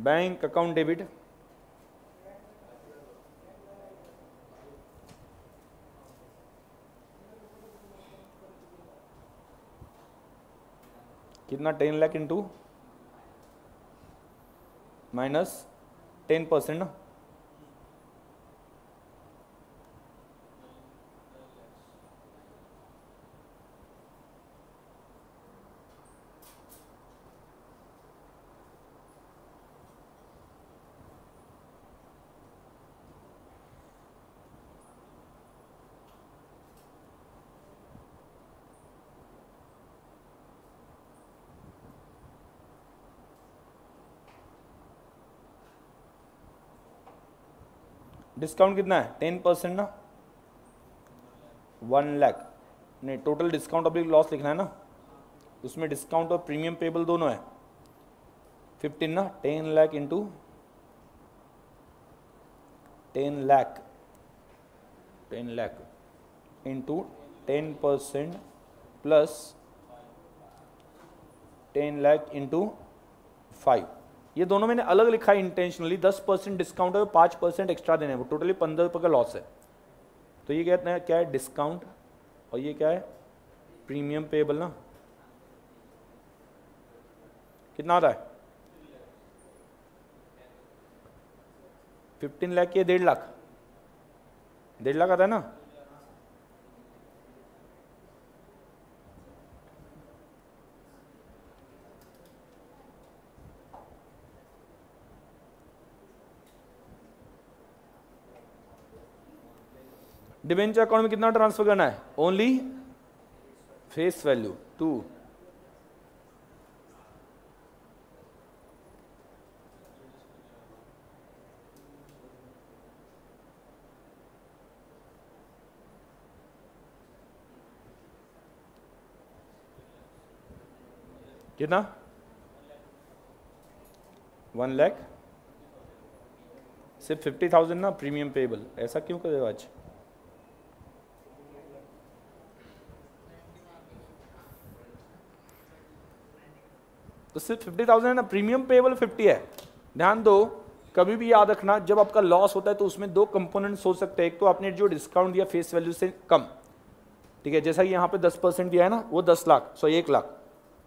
बैंक अकाउंट डेबिट, कितना? Ten lakh into minus ten percent ना, डिस्काउंट कितना है? टेन परसेंट ना, वन लाख नहीं, टोटल डिस्काउंट अभी लॉस लिखना है ना, उसमें डिस्काउंट और प्रीमियम पेबल दोनों है फिफ्टीन ना, ten lakh into ten lakh ten lakh into ten percent plus ten lakh into five. ये दोनों मैंने अलग लिखा है इंटेंशनली, दस परसेंट डिस्काउंट है, पाँच परसेंट एक्स्ट्रा देने हैं, वो टोटली पंद्रह रुपये का लॉस है। तो ये कहते हैं क्या है? डिस्काउंट, और ये क्या है? प्रीमियम पेबल ना। कितना आता है? फिफ्टीन लाख के डेढ़ लाख, डेढ़ लाख आता है ना। डिबेंचर अकाउंट में कितना ट्रांसफर करना है? ओनली फेस वैल्यू टू, कितना? वन लाख, सिर्फ फिफ्टी थाउजेंड ना प्रीमियम पेबल। ऐसा क्यों कर रहे हो आज? तो सिर्फ फिफ्टी थाउजेंड है ना, प्रीमियम पेबल फिफ्टी है। ध्यान दो, कभी भी याद रखना जब आपका लॉस होता है तो उसमें दो कंपोनेंट्स हो सकते हैं। एक तो आपने जो डिस्काउंट दिया फेस वैल्यू से कम, ठीक है, जैसा कि यहाँ पे दस परसेंट दिया है ना, वो दस लाख सॉरी एक लाख,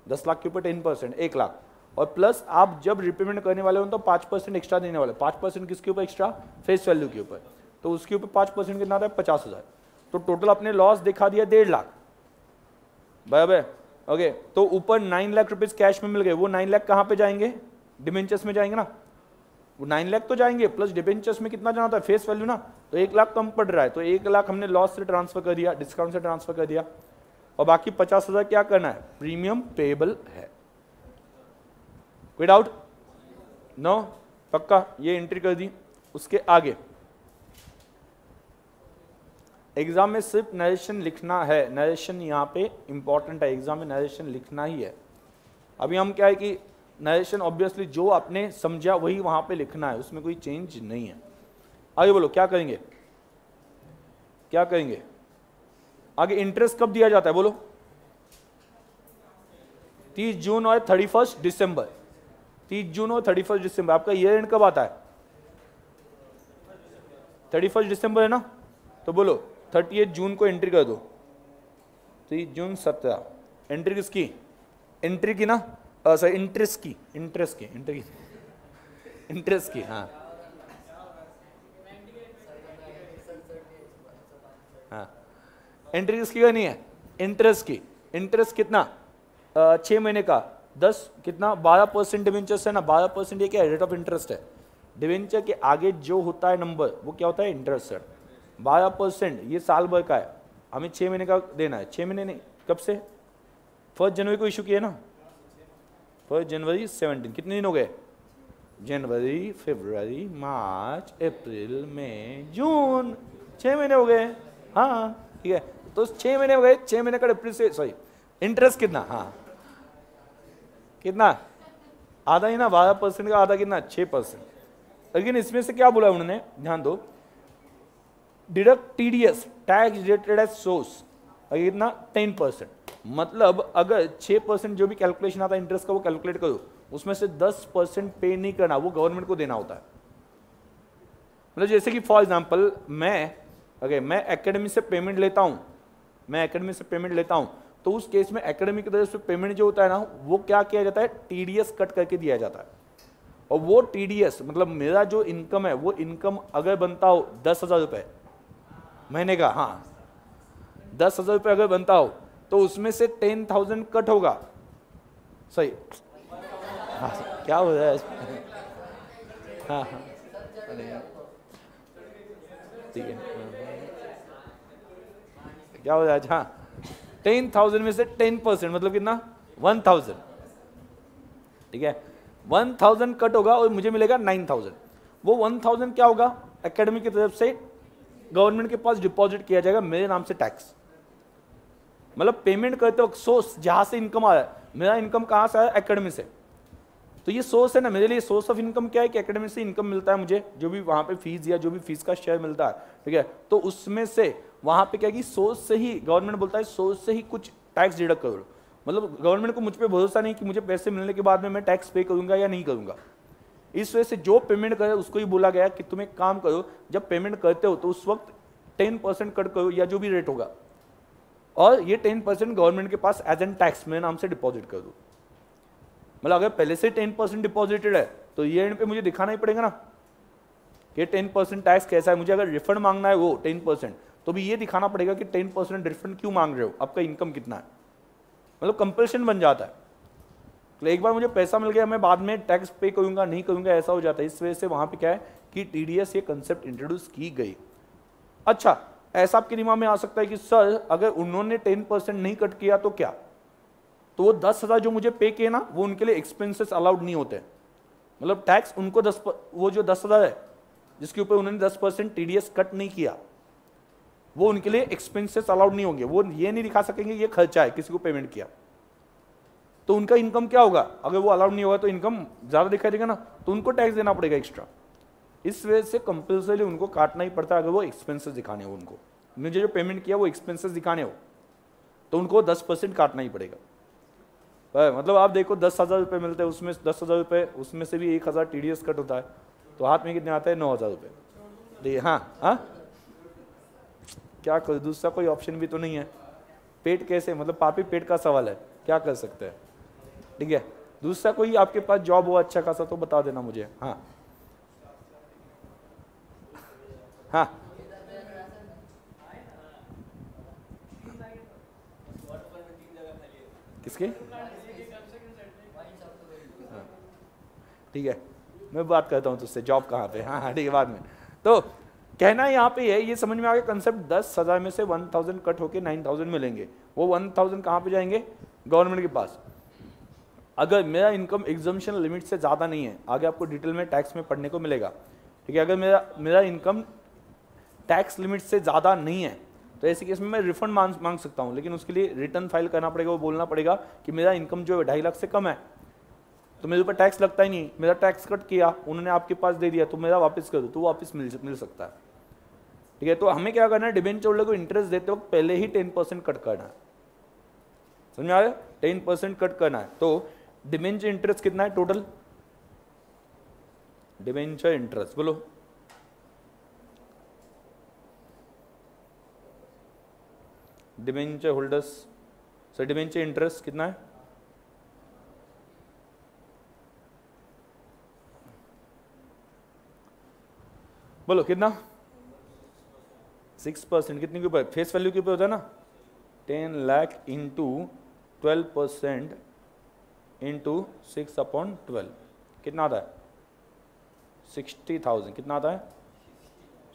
दस लाख के ऊपर टेन परसेंट एक लाख, और प्लस आप जब रिपेमेंट करने वाले हो तो पाँच परसेंट एक्स्ट्रा देने वाले। पाँच परसेंट किसके ऊपर? एक्स्ट्रा फेस वैल्यू के ऊपर। तो उसके ऊपर पाँच परसेंट कितना आता है? पचास हज़ार। तो टोटल अपने लॉस दिखा दिया डेढ़ लाख बराबर। ओके okay, तो ऊपर नाइन लाख रुपीज कैश में मिल गए। वो नाइन लाख कहाँ पे जाएंगे? डिबेंचर्स में जाएंगे ना। वो नाइन लाख तो जाएंगे, प्लस डिबेंचर्स में कितना जाना था? फेस वैल्यू ना, तो एक लाख कम पड़ रहा है। तो एक लाख हमने लॉस से ट्रांसफर कर दिया, डिस्काउंट से ट्रांसफर कर दिया, और बाकी पचास हज़ार क्या करना है? प्रीमियम पेबल है। कोई डाउट? नो? पक्का? ये एंट्री कर दी। उसके आगे एग्जाम में सिर्फ नरेशन लिखना है। नरेशन यहाँ पे इम्पॉर्टेंट है, एग्जाम में नरेशन लिखना ही है। अभी हम क्या है कि नरेशन ऑब्वियसली जो आपने समझा वही वहाँ पे लिखना है, उसमें कोई चेंज नहीं है। आगे बोलो क्या करेंगे, क्या करेंगे आगे? इंटरेस्ट कब दिया जाता है बोलो? तीस जून और थर्टी फर्स्ट डिसम्बर तीस जून और थर्टी फर्स्ट डिसम्बर आपका ईयर एंड कब आता है? थर्टी फर्स्ट डिसम्बर है ना, तो बोलो थर्टी जून को एंट्री कर दो। तीस जून सत्रह। एंट्री किसकी? एंट्री की ना, सॉरी इंटरेस्ट की, इंटरेस्ट की एंट्री की, इंटरेस्ट की। हाँ हाँ एंट्री किसकी करनी है? इंटरेस्ट की। इंटरेस्ट कितना? छः महीने का दस कितना? बारह परसेंट डिवेंचर्स है ना, बारह परसेंट ये क्या रेट ऑफ इंटरेस्ट है। डिवेंचर के आगे जो होता है नंबर वो क्या होता है? इंटरेस्ट। बारह परसेंट ये साल भर का है, हमें छः महीने का देना है। छः महीने नहीं, कब से? फर्स्ट जनवरी को इशू किया ना, फर्स्ट जनवरी सेवनटीन। कितने दिन हो गए? जनवरी, फरवरी, मार्च, अप्रैल, मई, जून, छः महीने हो गए। हाँ ठीक है, तो छः महीने हो गए। छः महीने का डिप्रिसिएशन सॉरी इंटरेस्ट कितना? हाँ कितना? आधा ही ना, बारह परसेंट का आधा कितना? छः परसेंट। लेकिन इसमें से क्या बोला उन्होंने, ध्यान दो, deduct TDS tax related as source कितना टेन परसेंट, मतलब अगर छः परसेंट जो भी कैलकुलेशन आता है इंटरेस्ट का वो कैलकुलेट करो, उसमें से दस परसेंट पे नहीं करना, वो गवर्नमेंट को देना होता है। मतलब जैसे कि फॉर एग्जांपल मैं अगर मैं एकेडमी से पेमेंट लेता हूँ मैं एकेडमी से पेमेंट लेता हूँ तो उस केस में एकेडमी की तरफ से पेमेंट जो होता है ना वो क्या किया जाता है, टीडीएस कट करके दिया जाता है। और वो टीडीएस मतलब मेरा जो इनकम है वो इनकम अगर बनता हो दस हज़ार रुपये महीने का, हाँ दस हज़ार रुपये अगर बनता हो तो उसमें से टेन थाउजेंड कट होगा, सही हाँ क्या हो रहा है हाँ हाँ ठीक है क्या हो रहा है हाँ टेन थाउजेंड में से टेन परसेंट मतलब कितना वन थाउजेंड ठीक है वन थाउजेंड कट होगा और मुझे मिलेगा नाइन थाउजेंड। वो वन थाउजेंड क्या होगा, एकेडमी की तरफ से गवर्नमेंट के पास डिपॉजिट किया जाएगा मेरे नाम से टैक्स। मतलब पेमेंट करते वक्त सोर्स जहाँ से इनकम आ रहा है, मेरा इनकम कहाँ से आया, एकेडमी से, तो ये सोर्स है ना मेरे लिए। सोर्स ऑफ इनकम क्या है कि एकेडमी से इनकम मिलता है मुझे, जो भी वहाँ पे फीस या जो भी फीस का शेयर मिलता है ठीक है, तो उसमें से वहाँ पे क्या है कि सोर्स से ही गवर्नमेंट बोलता है सोर्स से ही कुछ टैक्स डिडक्ट करो। मतलब गवर्नमेंट को मुझ पर भरोसा नहीं कि मुझे पैसे मिलने के बाद में मैं टैक्स पे करूँगा या नहीं करूँगा। इस वजह से जो पेमेंट करे उसको ही बोला गया कि तुम एक काम करो, जब पेमेंट करते हो तो उस वक्त टेन परसेंट कट करो या जो भी रेट होगा, और ये टेन परसेंट गवर्नमेंट के पास एज एन टैक्स मेरे नाम से डिपॉजिट कर दो। मतलब अगर पहले से टेन परसेंट डिपॉजिटेड है तो ये एंड पे मुझे दिखाना ही पड़ेगा ना कि टेन परसेंट टैक्स कैसा है। मुझे अगर रिफंड मांगना है वो टेन परसेंट तो भी ये दिखाना पड़ेगा कि टेन परसेंट रिफंड क्यों मांग रहे हो, आपका इनकम कितना है। मतलब कंपल्शन बन जाता है। तो एक बार मुझे पैसा मिल गया, मैं बाद में टैक्स पे करूँगा नहीं करूँगा ऐसा हो जाता है। इस वजह से वहाँ पर क्या है कि टी डी एस ये कंसेप्ट इंट्रोड्यूस की गई। अच्छा, ऐसा आपके दिमाग में आ सकता है कि सर अगर उन्होंने टेन परसेंट नहीं कट किया तो क्या, तो वो दस हज़ार जो मुझे पे किए ना वो उनके लिए एक्सपेंसेस अलाउड नहीं होते। मतलब टैक्स उनको दस पर, वो जो दस हज़ार है जिसके ऊपर उन्होंने दस percent T D S cut नहीं किया वो उनके लिए एक्सपेंसेस अलाउड नहीं होंगे। वो ये नहीं दिखा सकेंगे ये खर्चा है, किसी को पेमेंट किया, तो उनका इनकम क्या होगा। अगर वो अलाउड नहीं होगा तो इनकम ज़्यादा दिखाई देगा ना, तो उनको टैक्स देना पड़ेगा एक्स्ट्रा। इस वजह से कंपल्सरी उनको काटना ही पड़ता है। अगर वो एक्सपेंसेस दिखाने हो, उनको मुझे जो पेमेंट किया वो एक्सपेंसेस दिखाने हो तो उनको दस परसेंट काटना ही पड़ेगा। मतलब आप देखो दस हज़ार रुपये मिलते हैं, उसमें दस हज़ार रुपये उसमें से भी एक हज़ार टी डी एस कट होता है तो हाथ में कितने आता है, नौ हज़ार रुपये। हाँ हाँ क्या कर, दूसरा कोई ऑप्शन भी तो नहीं है। पेट कैसे, मतलब पापी पेट का सवाल है, क्या कर सकते हैं। ठीक है, दूसरा कोई आपके पास जॉब हो अच्छा खासा तो बता देना मुझे। हाँ हाँ किसके, ठीक है मैं बात करता हूँ तुझसे जॉब कहाँ पे। हाँ हाँ ठीक है, बाद में। तो कहना यहाँ पे है, ये समझ में आ गया कंसेप्ट। दस हज़ार में से वन थाउजेंड कट होके नाइन थाउजेंड मिलेंगे। वो वन थाउजेंड कहाँ पे जाएंगे, गवर्नमेंट के पास। अगर मेरा इनकम एग्जम्पशन लिमिट से ज़्यादा नहीं है, आगे आपको डिटेल में टैक्स में पढ़ने को मिलेगा। ठीक है, अगर मेरा मेरा इनकम टैक्स लिमिट से ज़्यादा नहीं है तो ऐसे केस में मैं रिफंड मांग मांग सकता हूँ, लेकिन उसके लिए रिटर्न फाइल करना पड़ेगा। वो बोलना पड़ेगा कि मेरा इनकम जो है ढाई लाख से कम है तो मेरे ऊपर टैक्स लगता ही नहीं, मेरा टैक्स कट किया, उन्होंने आपके पास दे दिया तो मेरा वापस कर दो, तो वापस मिल मिल सकता है। ठीक है, तो हमें क्या करना है, डिबेंचर होल्डर को इंटरेस्ट देते वक्त पहले ही टेन परसेंट कट करना है। समझ में आया, टेन परसेंट कट करना है। तो डिबेंचर इंटरेस्ट कितना है टोटल, डिबेंचर इंटरेस्ट बोलो debenture holders sir debenture interest कितना है, बोलो कितना, सिक्स परसेंट कितने के ऊपर, फेस वैल्यू के ऊपर होता है ना, ten lakh into twelve percent into six upon twelve कितना आता है, सिक्सटी थाउजेंड कितना आता है,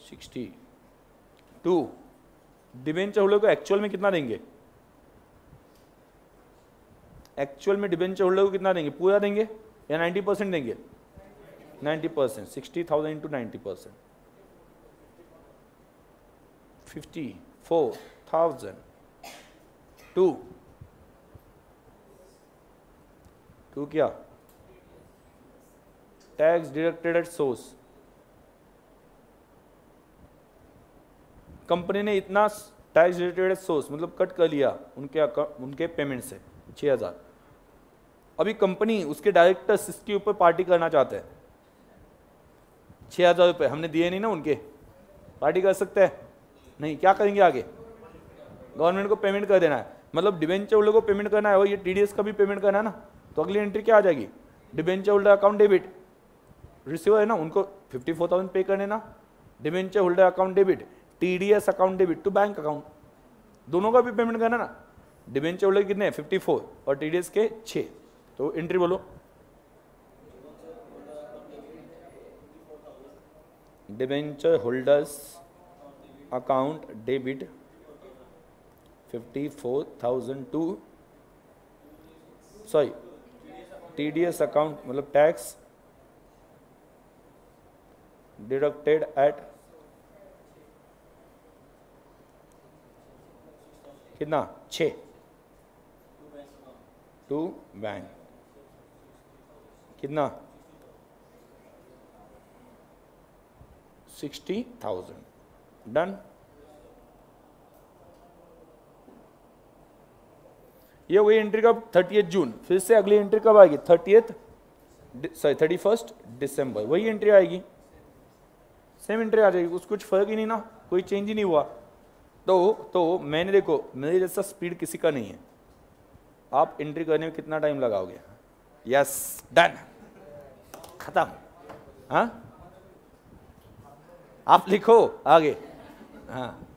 सिक्सटी टू। डिबेंचर होल्डर को एक्चुअल में कितना देंगे, एक्चुअल में डिबेंचर होल्डर को कितना देंगे, पूरा देंगे या नाइन्टी परसेंट देंगे, ninety percent, sixty thousand into ninety percent fifty four thousand to to क्या tax deducted at source company ने इतना टैक्स रिलेटेड सोर्स मतलब कट कर लिया उनके उनके पेमेंट से छः हज़ार। अभी कंपनी उसके डायरेक्टर्स इसके ऊपर पार्टी करना चाहते हैं, छः हज़ार रुपये हमने दिए नहीं ना, उनके पार्टी कर सकते हैं नहीं, क्या करेंगे आगे? गवर्नमेंट को पेमेंट कर देना है, मतलब डिबेंचर होल्डर को पेमेंट करना है और ये टीडीएस का भी पेमेंट करना है ना। तो अगली एंट्री क्या आ जाएगी? Debenture holder account debit, receiver है ना उनको फिफ्टी फोर थाउजेंड पे करने ना, debenture holder account debit, TDS account debit to bank account, दोनों का भी पेमेंट करना ना। डिबेंचर होल्डर कितने हैं? फिफ्टी फोर और टीडीएस के छः, तो एंट्री बोलो debenture holders account debit fifty four thousand to sorry T D S account मतलब टैक्स डिडक्टेड एट कितना छः टू बैंक कितना सिक्सटी थाउजेंड। डन। ये हुई एंट्री कब? Thirtieth June. फिर से अगली एंट्री कब आएगी? Thirtieth sorry thirty first December. वही एंट्री आएगी, सेम एंट्री आ जाएगी, कुछ कुछ फर्क ही नहीं ना, कोई चेंज ही नहीं हुआ। तो तो मैंने देखो मेरे जैसा स्पीड किसी का नहीं है, आप एंट्री करने में कितना टाइम लगाओगे? यस, डन, खत्म। हाँ आप लिखो आगे। हाँ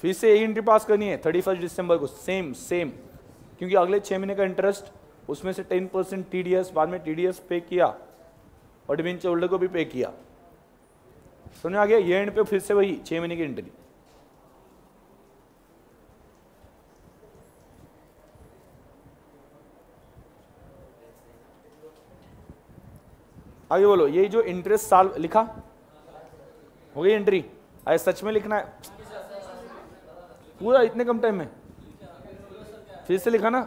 फिर से एंट्री पास करनी है थर्टी फर्स्ट दिसंबर को, सेम सेम, क्योंकि अगले छः महीने का इंटरेस्ट उसमें से ten percent T D S, बाद में टी डी एस पे किया और डिबेंचर होल्डर को भी पे किया। सुनने आ गया? ये एंड पे फिर से वही छः महीने की एंट्री। आगे बोलो, ये जो इंटरेस्ट साल लिखा हो गई एंट्री, आए सच में लिखना है पूरा इतने कम टाइम में, फिर से लिखा ना,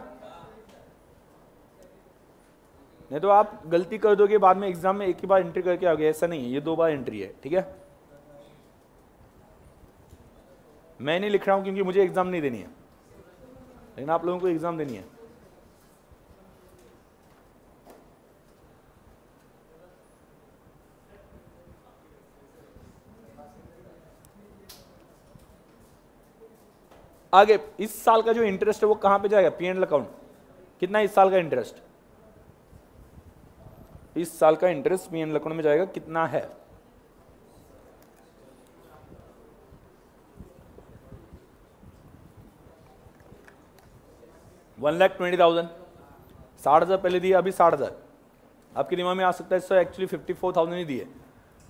नहीं तो आप गलती कर दोगे बाद में एग्जाम में, एक ही बार एंट्री करके आ गए, ऐसा नहीं है, ये दो बार एंट्री है, ठीक है। मैं नहीं लिख रहा हूं क्योंकि मुझे एग्जाम नहीं देनी है, लेकिन आप लोगों को एग्जाम देनी है। आगे इस साल का जो इंटरेस्ट है वो कहां पे जाएगा? P and L account. कितना इस साल का इंटरेस्ट? इस साल का interest P and L account में जाएगा, कितना है? One lakh twenty thousand. साठ हजार पहले दिए, अभी साठ हजार। आपके दिमाग में आ सकता है sir actually fifty four thousand ही दिए,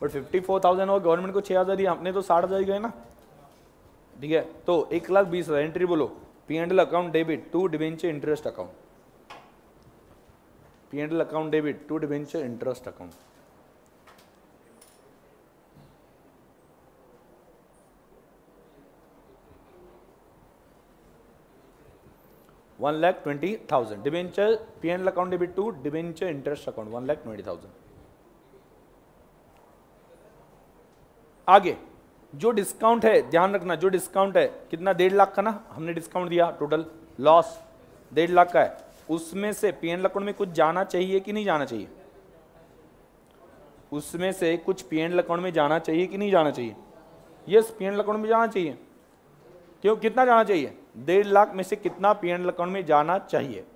बट फिफ्टी फोर थाउजेंड और गवर्नमेंट को छह हजार दिए, आपने तो साठ हजार ही गए ना, ठीक है। तो एक लाख बीस हजार एंट्री बोलो, P and L account debit to debenture interest account, P and L account debit to debenture interest account. One lakh twenty thousand. Debenture P and L account debit to debenture interest account one lakh twenty thousand. आगे जो डिस्काउंट है, ध्यान रखना, जो डिस्काउंट है कितना? डेढ़ लाख का ना हमने डिस्काउंट दिया, टोटल लॉस डेढ़ लाख का है, उसमें से पी एंड एल अकाउंट में कुछ जाना चाहिए कि नहीं जाना चाहिए? उसमें से कुछ पी एंड एल अकाउंट में जाना चाहिए कि नहीं जाना चाहिए? Yes, P and L account में जाना चाहिए। क्यों? कितना जाना चाहिए? डेढ़ लाख में से कितना पी एंड एल अकाउंट में जाना चाहिए?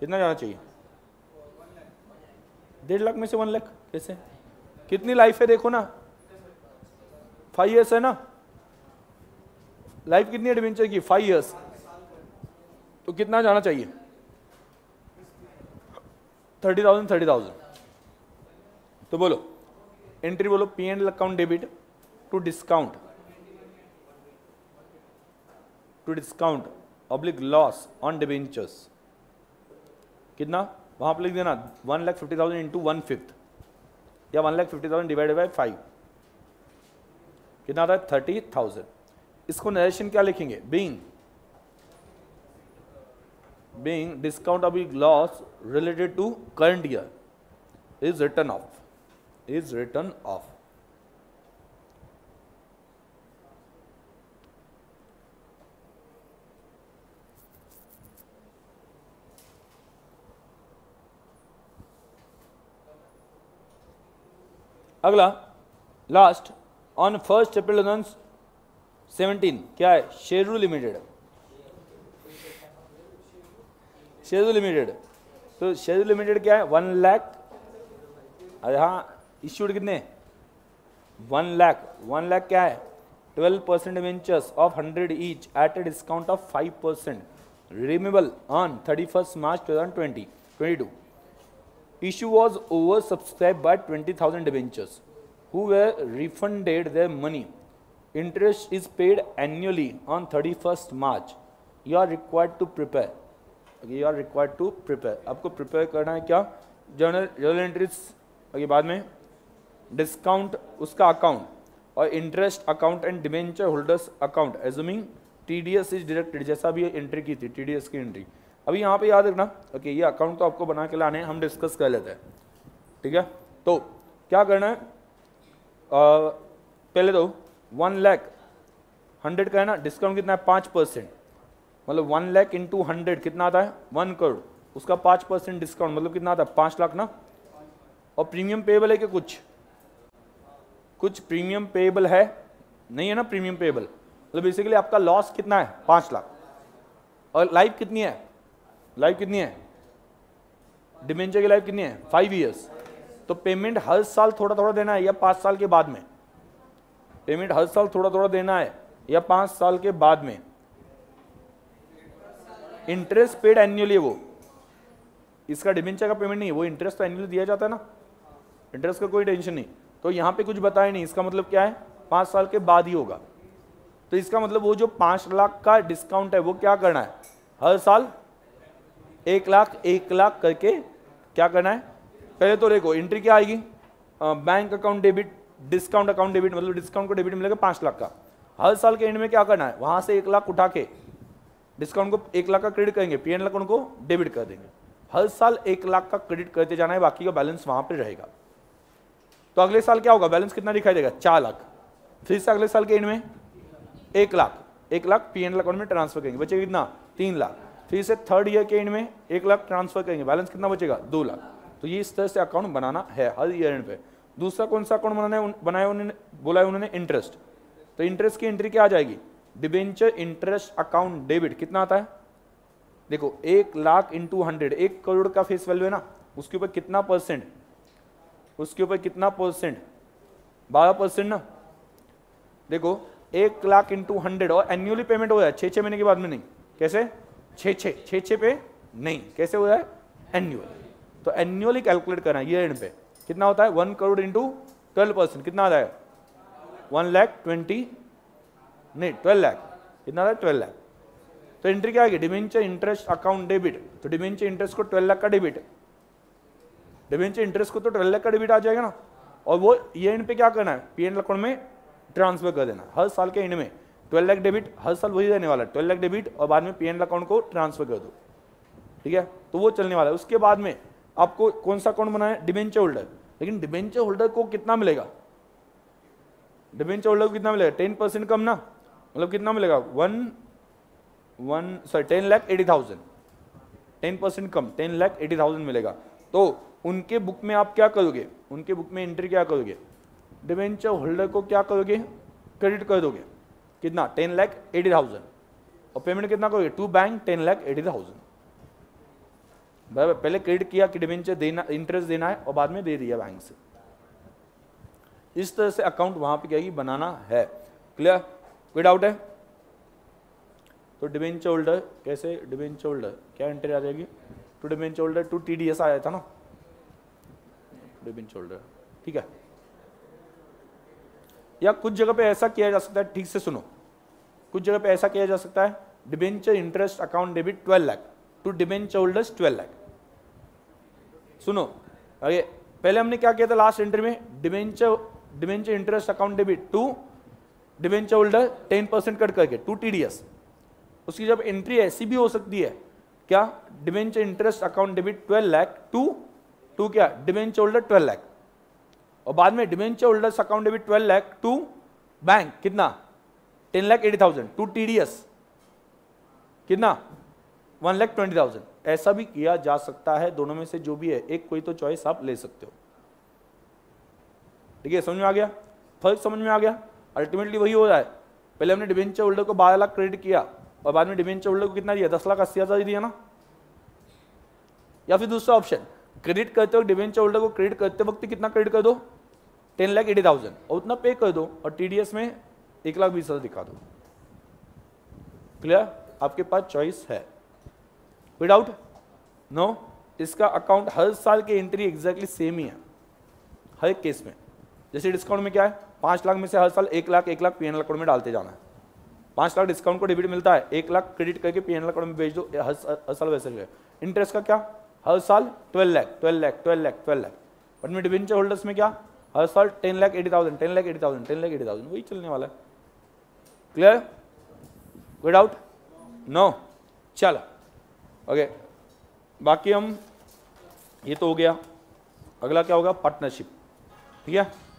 कितना जाना चाहिए? डेढ़ लाख में से वन लाख कैसे? कितनी लाइफ है देखो ना, फाइव ईयर्स है ना, लाइफ कितनी है डिबेंचर की? Five years. तो कितना जाना चाहिए? Thirty thousand thirty thousand. तो बोलो एंट्री बोलो, P and L account debit to discount to discount oblique loss on debentures, कितना? वहां पर लिख देना one lakh fifty thousand into one fifth या one lakh fifty thousand divided by five, कितना आता है? Thirty thousand. इसको नरेशन क्या लिखेंगे? Being being discount of the loss related to current year is written off, is written off. अगला लास्ट ऑन फर्स्ट अप्रैल दो हज़ार सत्रह क्या है, शेरू लिमिटेड, शेरू लिमिटेड। तो शेरू लिमिटेड क्या है, वन लाख, अरे हाँ इश्यूड कितने, वन लाख, वन लाख क्या है, twelve percent ventures of hundred each at a discount of five percent redeemable on thirty first March two thousand twenty twenty two Issue was oversubscribed by twenty thousand debentures, who were refunded their money. Interest is paid annually on thirty-first March. You are required to prepare. Okay, you are required to prepare. आपको prepare करना है क्या? Journal, journal entries. Okay, बाद में discount उसका account और interest account and debenture holders account. Assuming T D S is deducted, जैसा भी entry की थी, T D S की entry. अभी यहाँ पे याद रखना, ओके okay, ये अकाउंट तो आपको बना के लाने हैं, हम डिस्कस कर लेते हैं, ठीक है। तो क्या करना है, आ, पहले तो वन लाख हंड्रेड का है ना, डिस्काउंट कितना है पाँच परसेंट, मतलब वन लाख इंटू हंड्रेड कितना आता है वन करोड़, उसका पाँच परसेंट डिस्काउंट मतलब कितना आता है पाँच लाख ना। और प्रीमियम पेएबल है कि कुछ कुछ प्रीमियम पेएबल है नहीं है ना, प्रीमियम पेएबल मतलब बेसिकली आपका लॉस कितना है पाँच लाख और लाइफ कितनी है, लाइफ कितनी है डिबेंचर की, लाइफ कितनी है फाइव इयर्स। तो पेमेंट हर साल थोड़ा थोड़ा देना है या पाँच साल के बाद में, पेमेंट हर साल थोड़ा थोड़ा देना है या पाँच साल के बाद में। इंटरेस्ट पेड एनुअली, वो इसका डिबेंचर का पेमेंट नहीं है, वो इंटरेस्ट तो एनुअली दिया जाता है ना, इंटरेस्ट का कोई टेंशन नहीं। तो यहाँ पे कुछ बताया नहीं, इसका मतलब क्या है पाँच साल के बाद ही होगा। तो इसका मतलब वो जो पाँच लाख का डिस्काउंट है वो क्या करना है, हर साल एक लाख एक लाख करके क्या करना है। पहले तो देखो एंट्री क्या आएगी, bank account debit, discount account debit, मतलब डिस्काउंट को डेबिट मिलेगा पाँच लाख का। हर साल के एंड में क्या करना है, वहाँ से एक लाख उठा के डिस्काउंट को एक लाख का क्रेडिट करेंगे, पी एंड एल अकाउंट को डेबिट कर देंगे। हर साल एक लाख का क्रेडिट करते जाना है, बाकी का बैलेंस वहाँ पर रहेगा। तो अगले साल क्या होगा, बैलेंस कितना दिखाई देगा चार लाख, फिर से अगले साल के एंड में एक लाख एक lakh P and L account में ट्रांसफर करेंगे, बचेगा कितना तीन लाख। फिर से थर्ड ईयर के एंड में एक लाख ट्रांसफर करेंगे, बैलेंस कितना बचेगा दो लाख। तो ये इस तरह से अकाउंट बनाना है हर ईयर एंड पे। दूसरा कौन सा अकाउंट बनाना है, बनाया उन्होंने, बोला है उन्होंने इंटरेस्ट। तो इंटरेस्ट की एंट्री क्या आ जाएगी, डिबेंचर इंटरेस्ट अकाउंट डेबिट, कितना आता है देखो एक लाख इंटू हंड्रेड, एक करोड़ का फेस वैल्यू है ना, उसके ऊपर कितना परसेंट, उसके ऊपर कितना परसेंट बारह परसेंट ना। देखो एक लाख इंटू हंड्रेड और एन्यूअली पेमेंट हो जाए, छः छः महीने के बाद में नहीं, कैसे छः छः छः छः पे नहीं, कैसे हो जाए एन्यूअल। तो एन्यूअली कैलकुलेट करना है ईयर एंड पे, कितना होता है one crore into twelve percent कितना आ जाएगा वन लाख ट्वेंटी नहीं ट्वेल्व लाख कितना आता है ट्वेल्व लाख। तो एंट्री क्या आएगी, डिबेंचर इंटरेस्ट अकाउंट डेबिट। तो डिबेंचर इंटरेस्ट को ट्वेल्व लाख का डेबिट, डिबेंचर इंटरेस्ट को तो ट्वेल्व लाख का डेबिट आ जाएगा ना। और वो ईयर एंड पे क्या करना है, पी एंड अकाउंट में ट्रांसफर कर देना, हर साल के एंड में ट्वेल्व लाख डेबिट, हर साल वही रहने वाला है ट्वेल्व लाख डेबिट और बाद में पी एंड एल अकाउंट को ट्रांसफर कर दो, ठीक है। तो वो चलने वाला है। उसके बाद में आपको कौन सा अकाउंट बनाना है, डिबेंचर होल्डर। लेकिन डिबेंचर होल्डर को कितना मिलेगा, डिबेंचर होल्डर को कितना मिलेगा टेन परसेंट कम ना, मतलब कितना मिलेगा one one sorry ten lakh eighty thousand ten percent कम टेन लाख एटी थाउजेंड मिलेगा। तो उनके बुक में आप क्या करोगे, उनके बुक में एंट्री क्या करोगे, डिबेंचर होल्डर को क्या करोगे क्रेडिट कर दोगे कितना टेन लाख एटी थाउजेंड और पेमेंट कितना करोगे to bank ten lakh eighty thousand बराबर। पहले क्रेडिट किया कि डिबेंचर देना, इंटरेस्ट देना है और बाद में दे दिया बैंक से। इस तरह से अकाउंट वहां पे क्या ही बनाना है, क्लियर, कोई डाउट है। तो डिबेंचर होल्डर कैसे, डिबेंचर होल्डर क्या एंट्री आ जाएगी, to debenture holder to T D S आया था ना डिबेंचर होल्डर, ठीक है। या कुछ जगह पे ऐसा किया जा सकता है, ठीक से सुनो, कुछ जगह पे ऐसा किया जा सकता है debenture interest account debit twelve lakh to debenture holders twelve lakh. सुनो अरे पहले हमने क्या किया था लास्ट एंट्री में, debenture debenture interest account debit to debenture holder ten percent cut करके टू टी डी एस। उसकी जब एंट्री ऐसी भी हो सकती है क्या debenture interest account debit twelve lakh to to क्या डिबेंचर होल्डर ट्वेल्व लाख, और बाद में debenture holders account debit twelve lakh to bank कितना ten lakh eighty thousand, to TDS कितना वन लाख ट्वेंटी थाउजेंड। ऐसा भी किया जा सकता है, दोनों में से जो भी है एक कोई तो चॉइस आप ले सकते हो। ठीक है, समझ में आ गया, फर्क समझ में आ गया। अल्टीमेटली वही हो रहा है, पहले हमने डिबेंचर होल्डर को बारह लाख क्रेडिट किया और बाद में डिबेंचर होल्डर को कितना दिया, दस लाख अस्सी हज़ार दिया ना। या फिर दूसरा ऑप्शन, क्रेडिट करते वक्त डिबेंचर होल्डर को क्रेडिट करते वक्त कितना क्रेडिट कर दो टेन लाख एटी थाउजेंड, और उतना पे कर दो और टीडीएस में एक लाख बीस हज़ार दिखा दो। क्लियर, आपके पास चॉइस है, कोई डाउट नो। इसका अकाउंट हर साल की एंट्री एग्जैक्टली सेम ही है हर केस में। जैसे डिस्काउंट में क्या है, पाँच लाख में से हर साल एक लाख एक lakh P N L account में डालते जाना है। पाँच लाख डिस्काउंट को डेबिट मिलता है, एक लाख क्रेडिट करके पी एन एल अकाउंट में भेज दो हर हर साल। वैसे ही इंटरेस्ट का क्या, हर साल twelve lakh twelve lakh twelve lakh twelve lakh. But में डिबेंचर होल्डर्स में क्या, हर साल ten lakh eighty thousand ten lakh eighty thousand ten lakh eighty thousand, वही चलने वाला है। क्लियर, कोई डाउट नो। चलो ओके, बाकी हम ये तो हो गया, अगला क्या होगा पार्टनरशिप। ठीक है।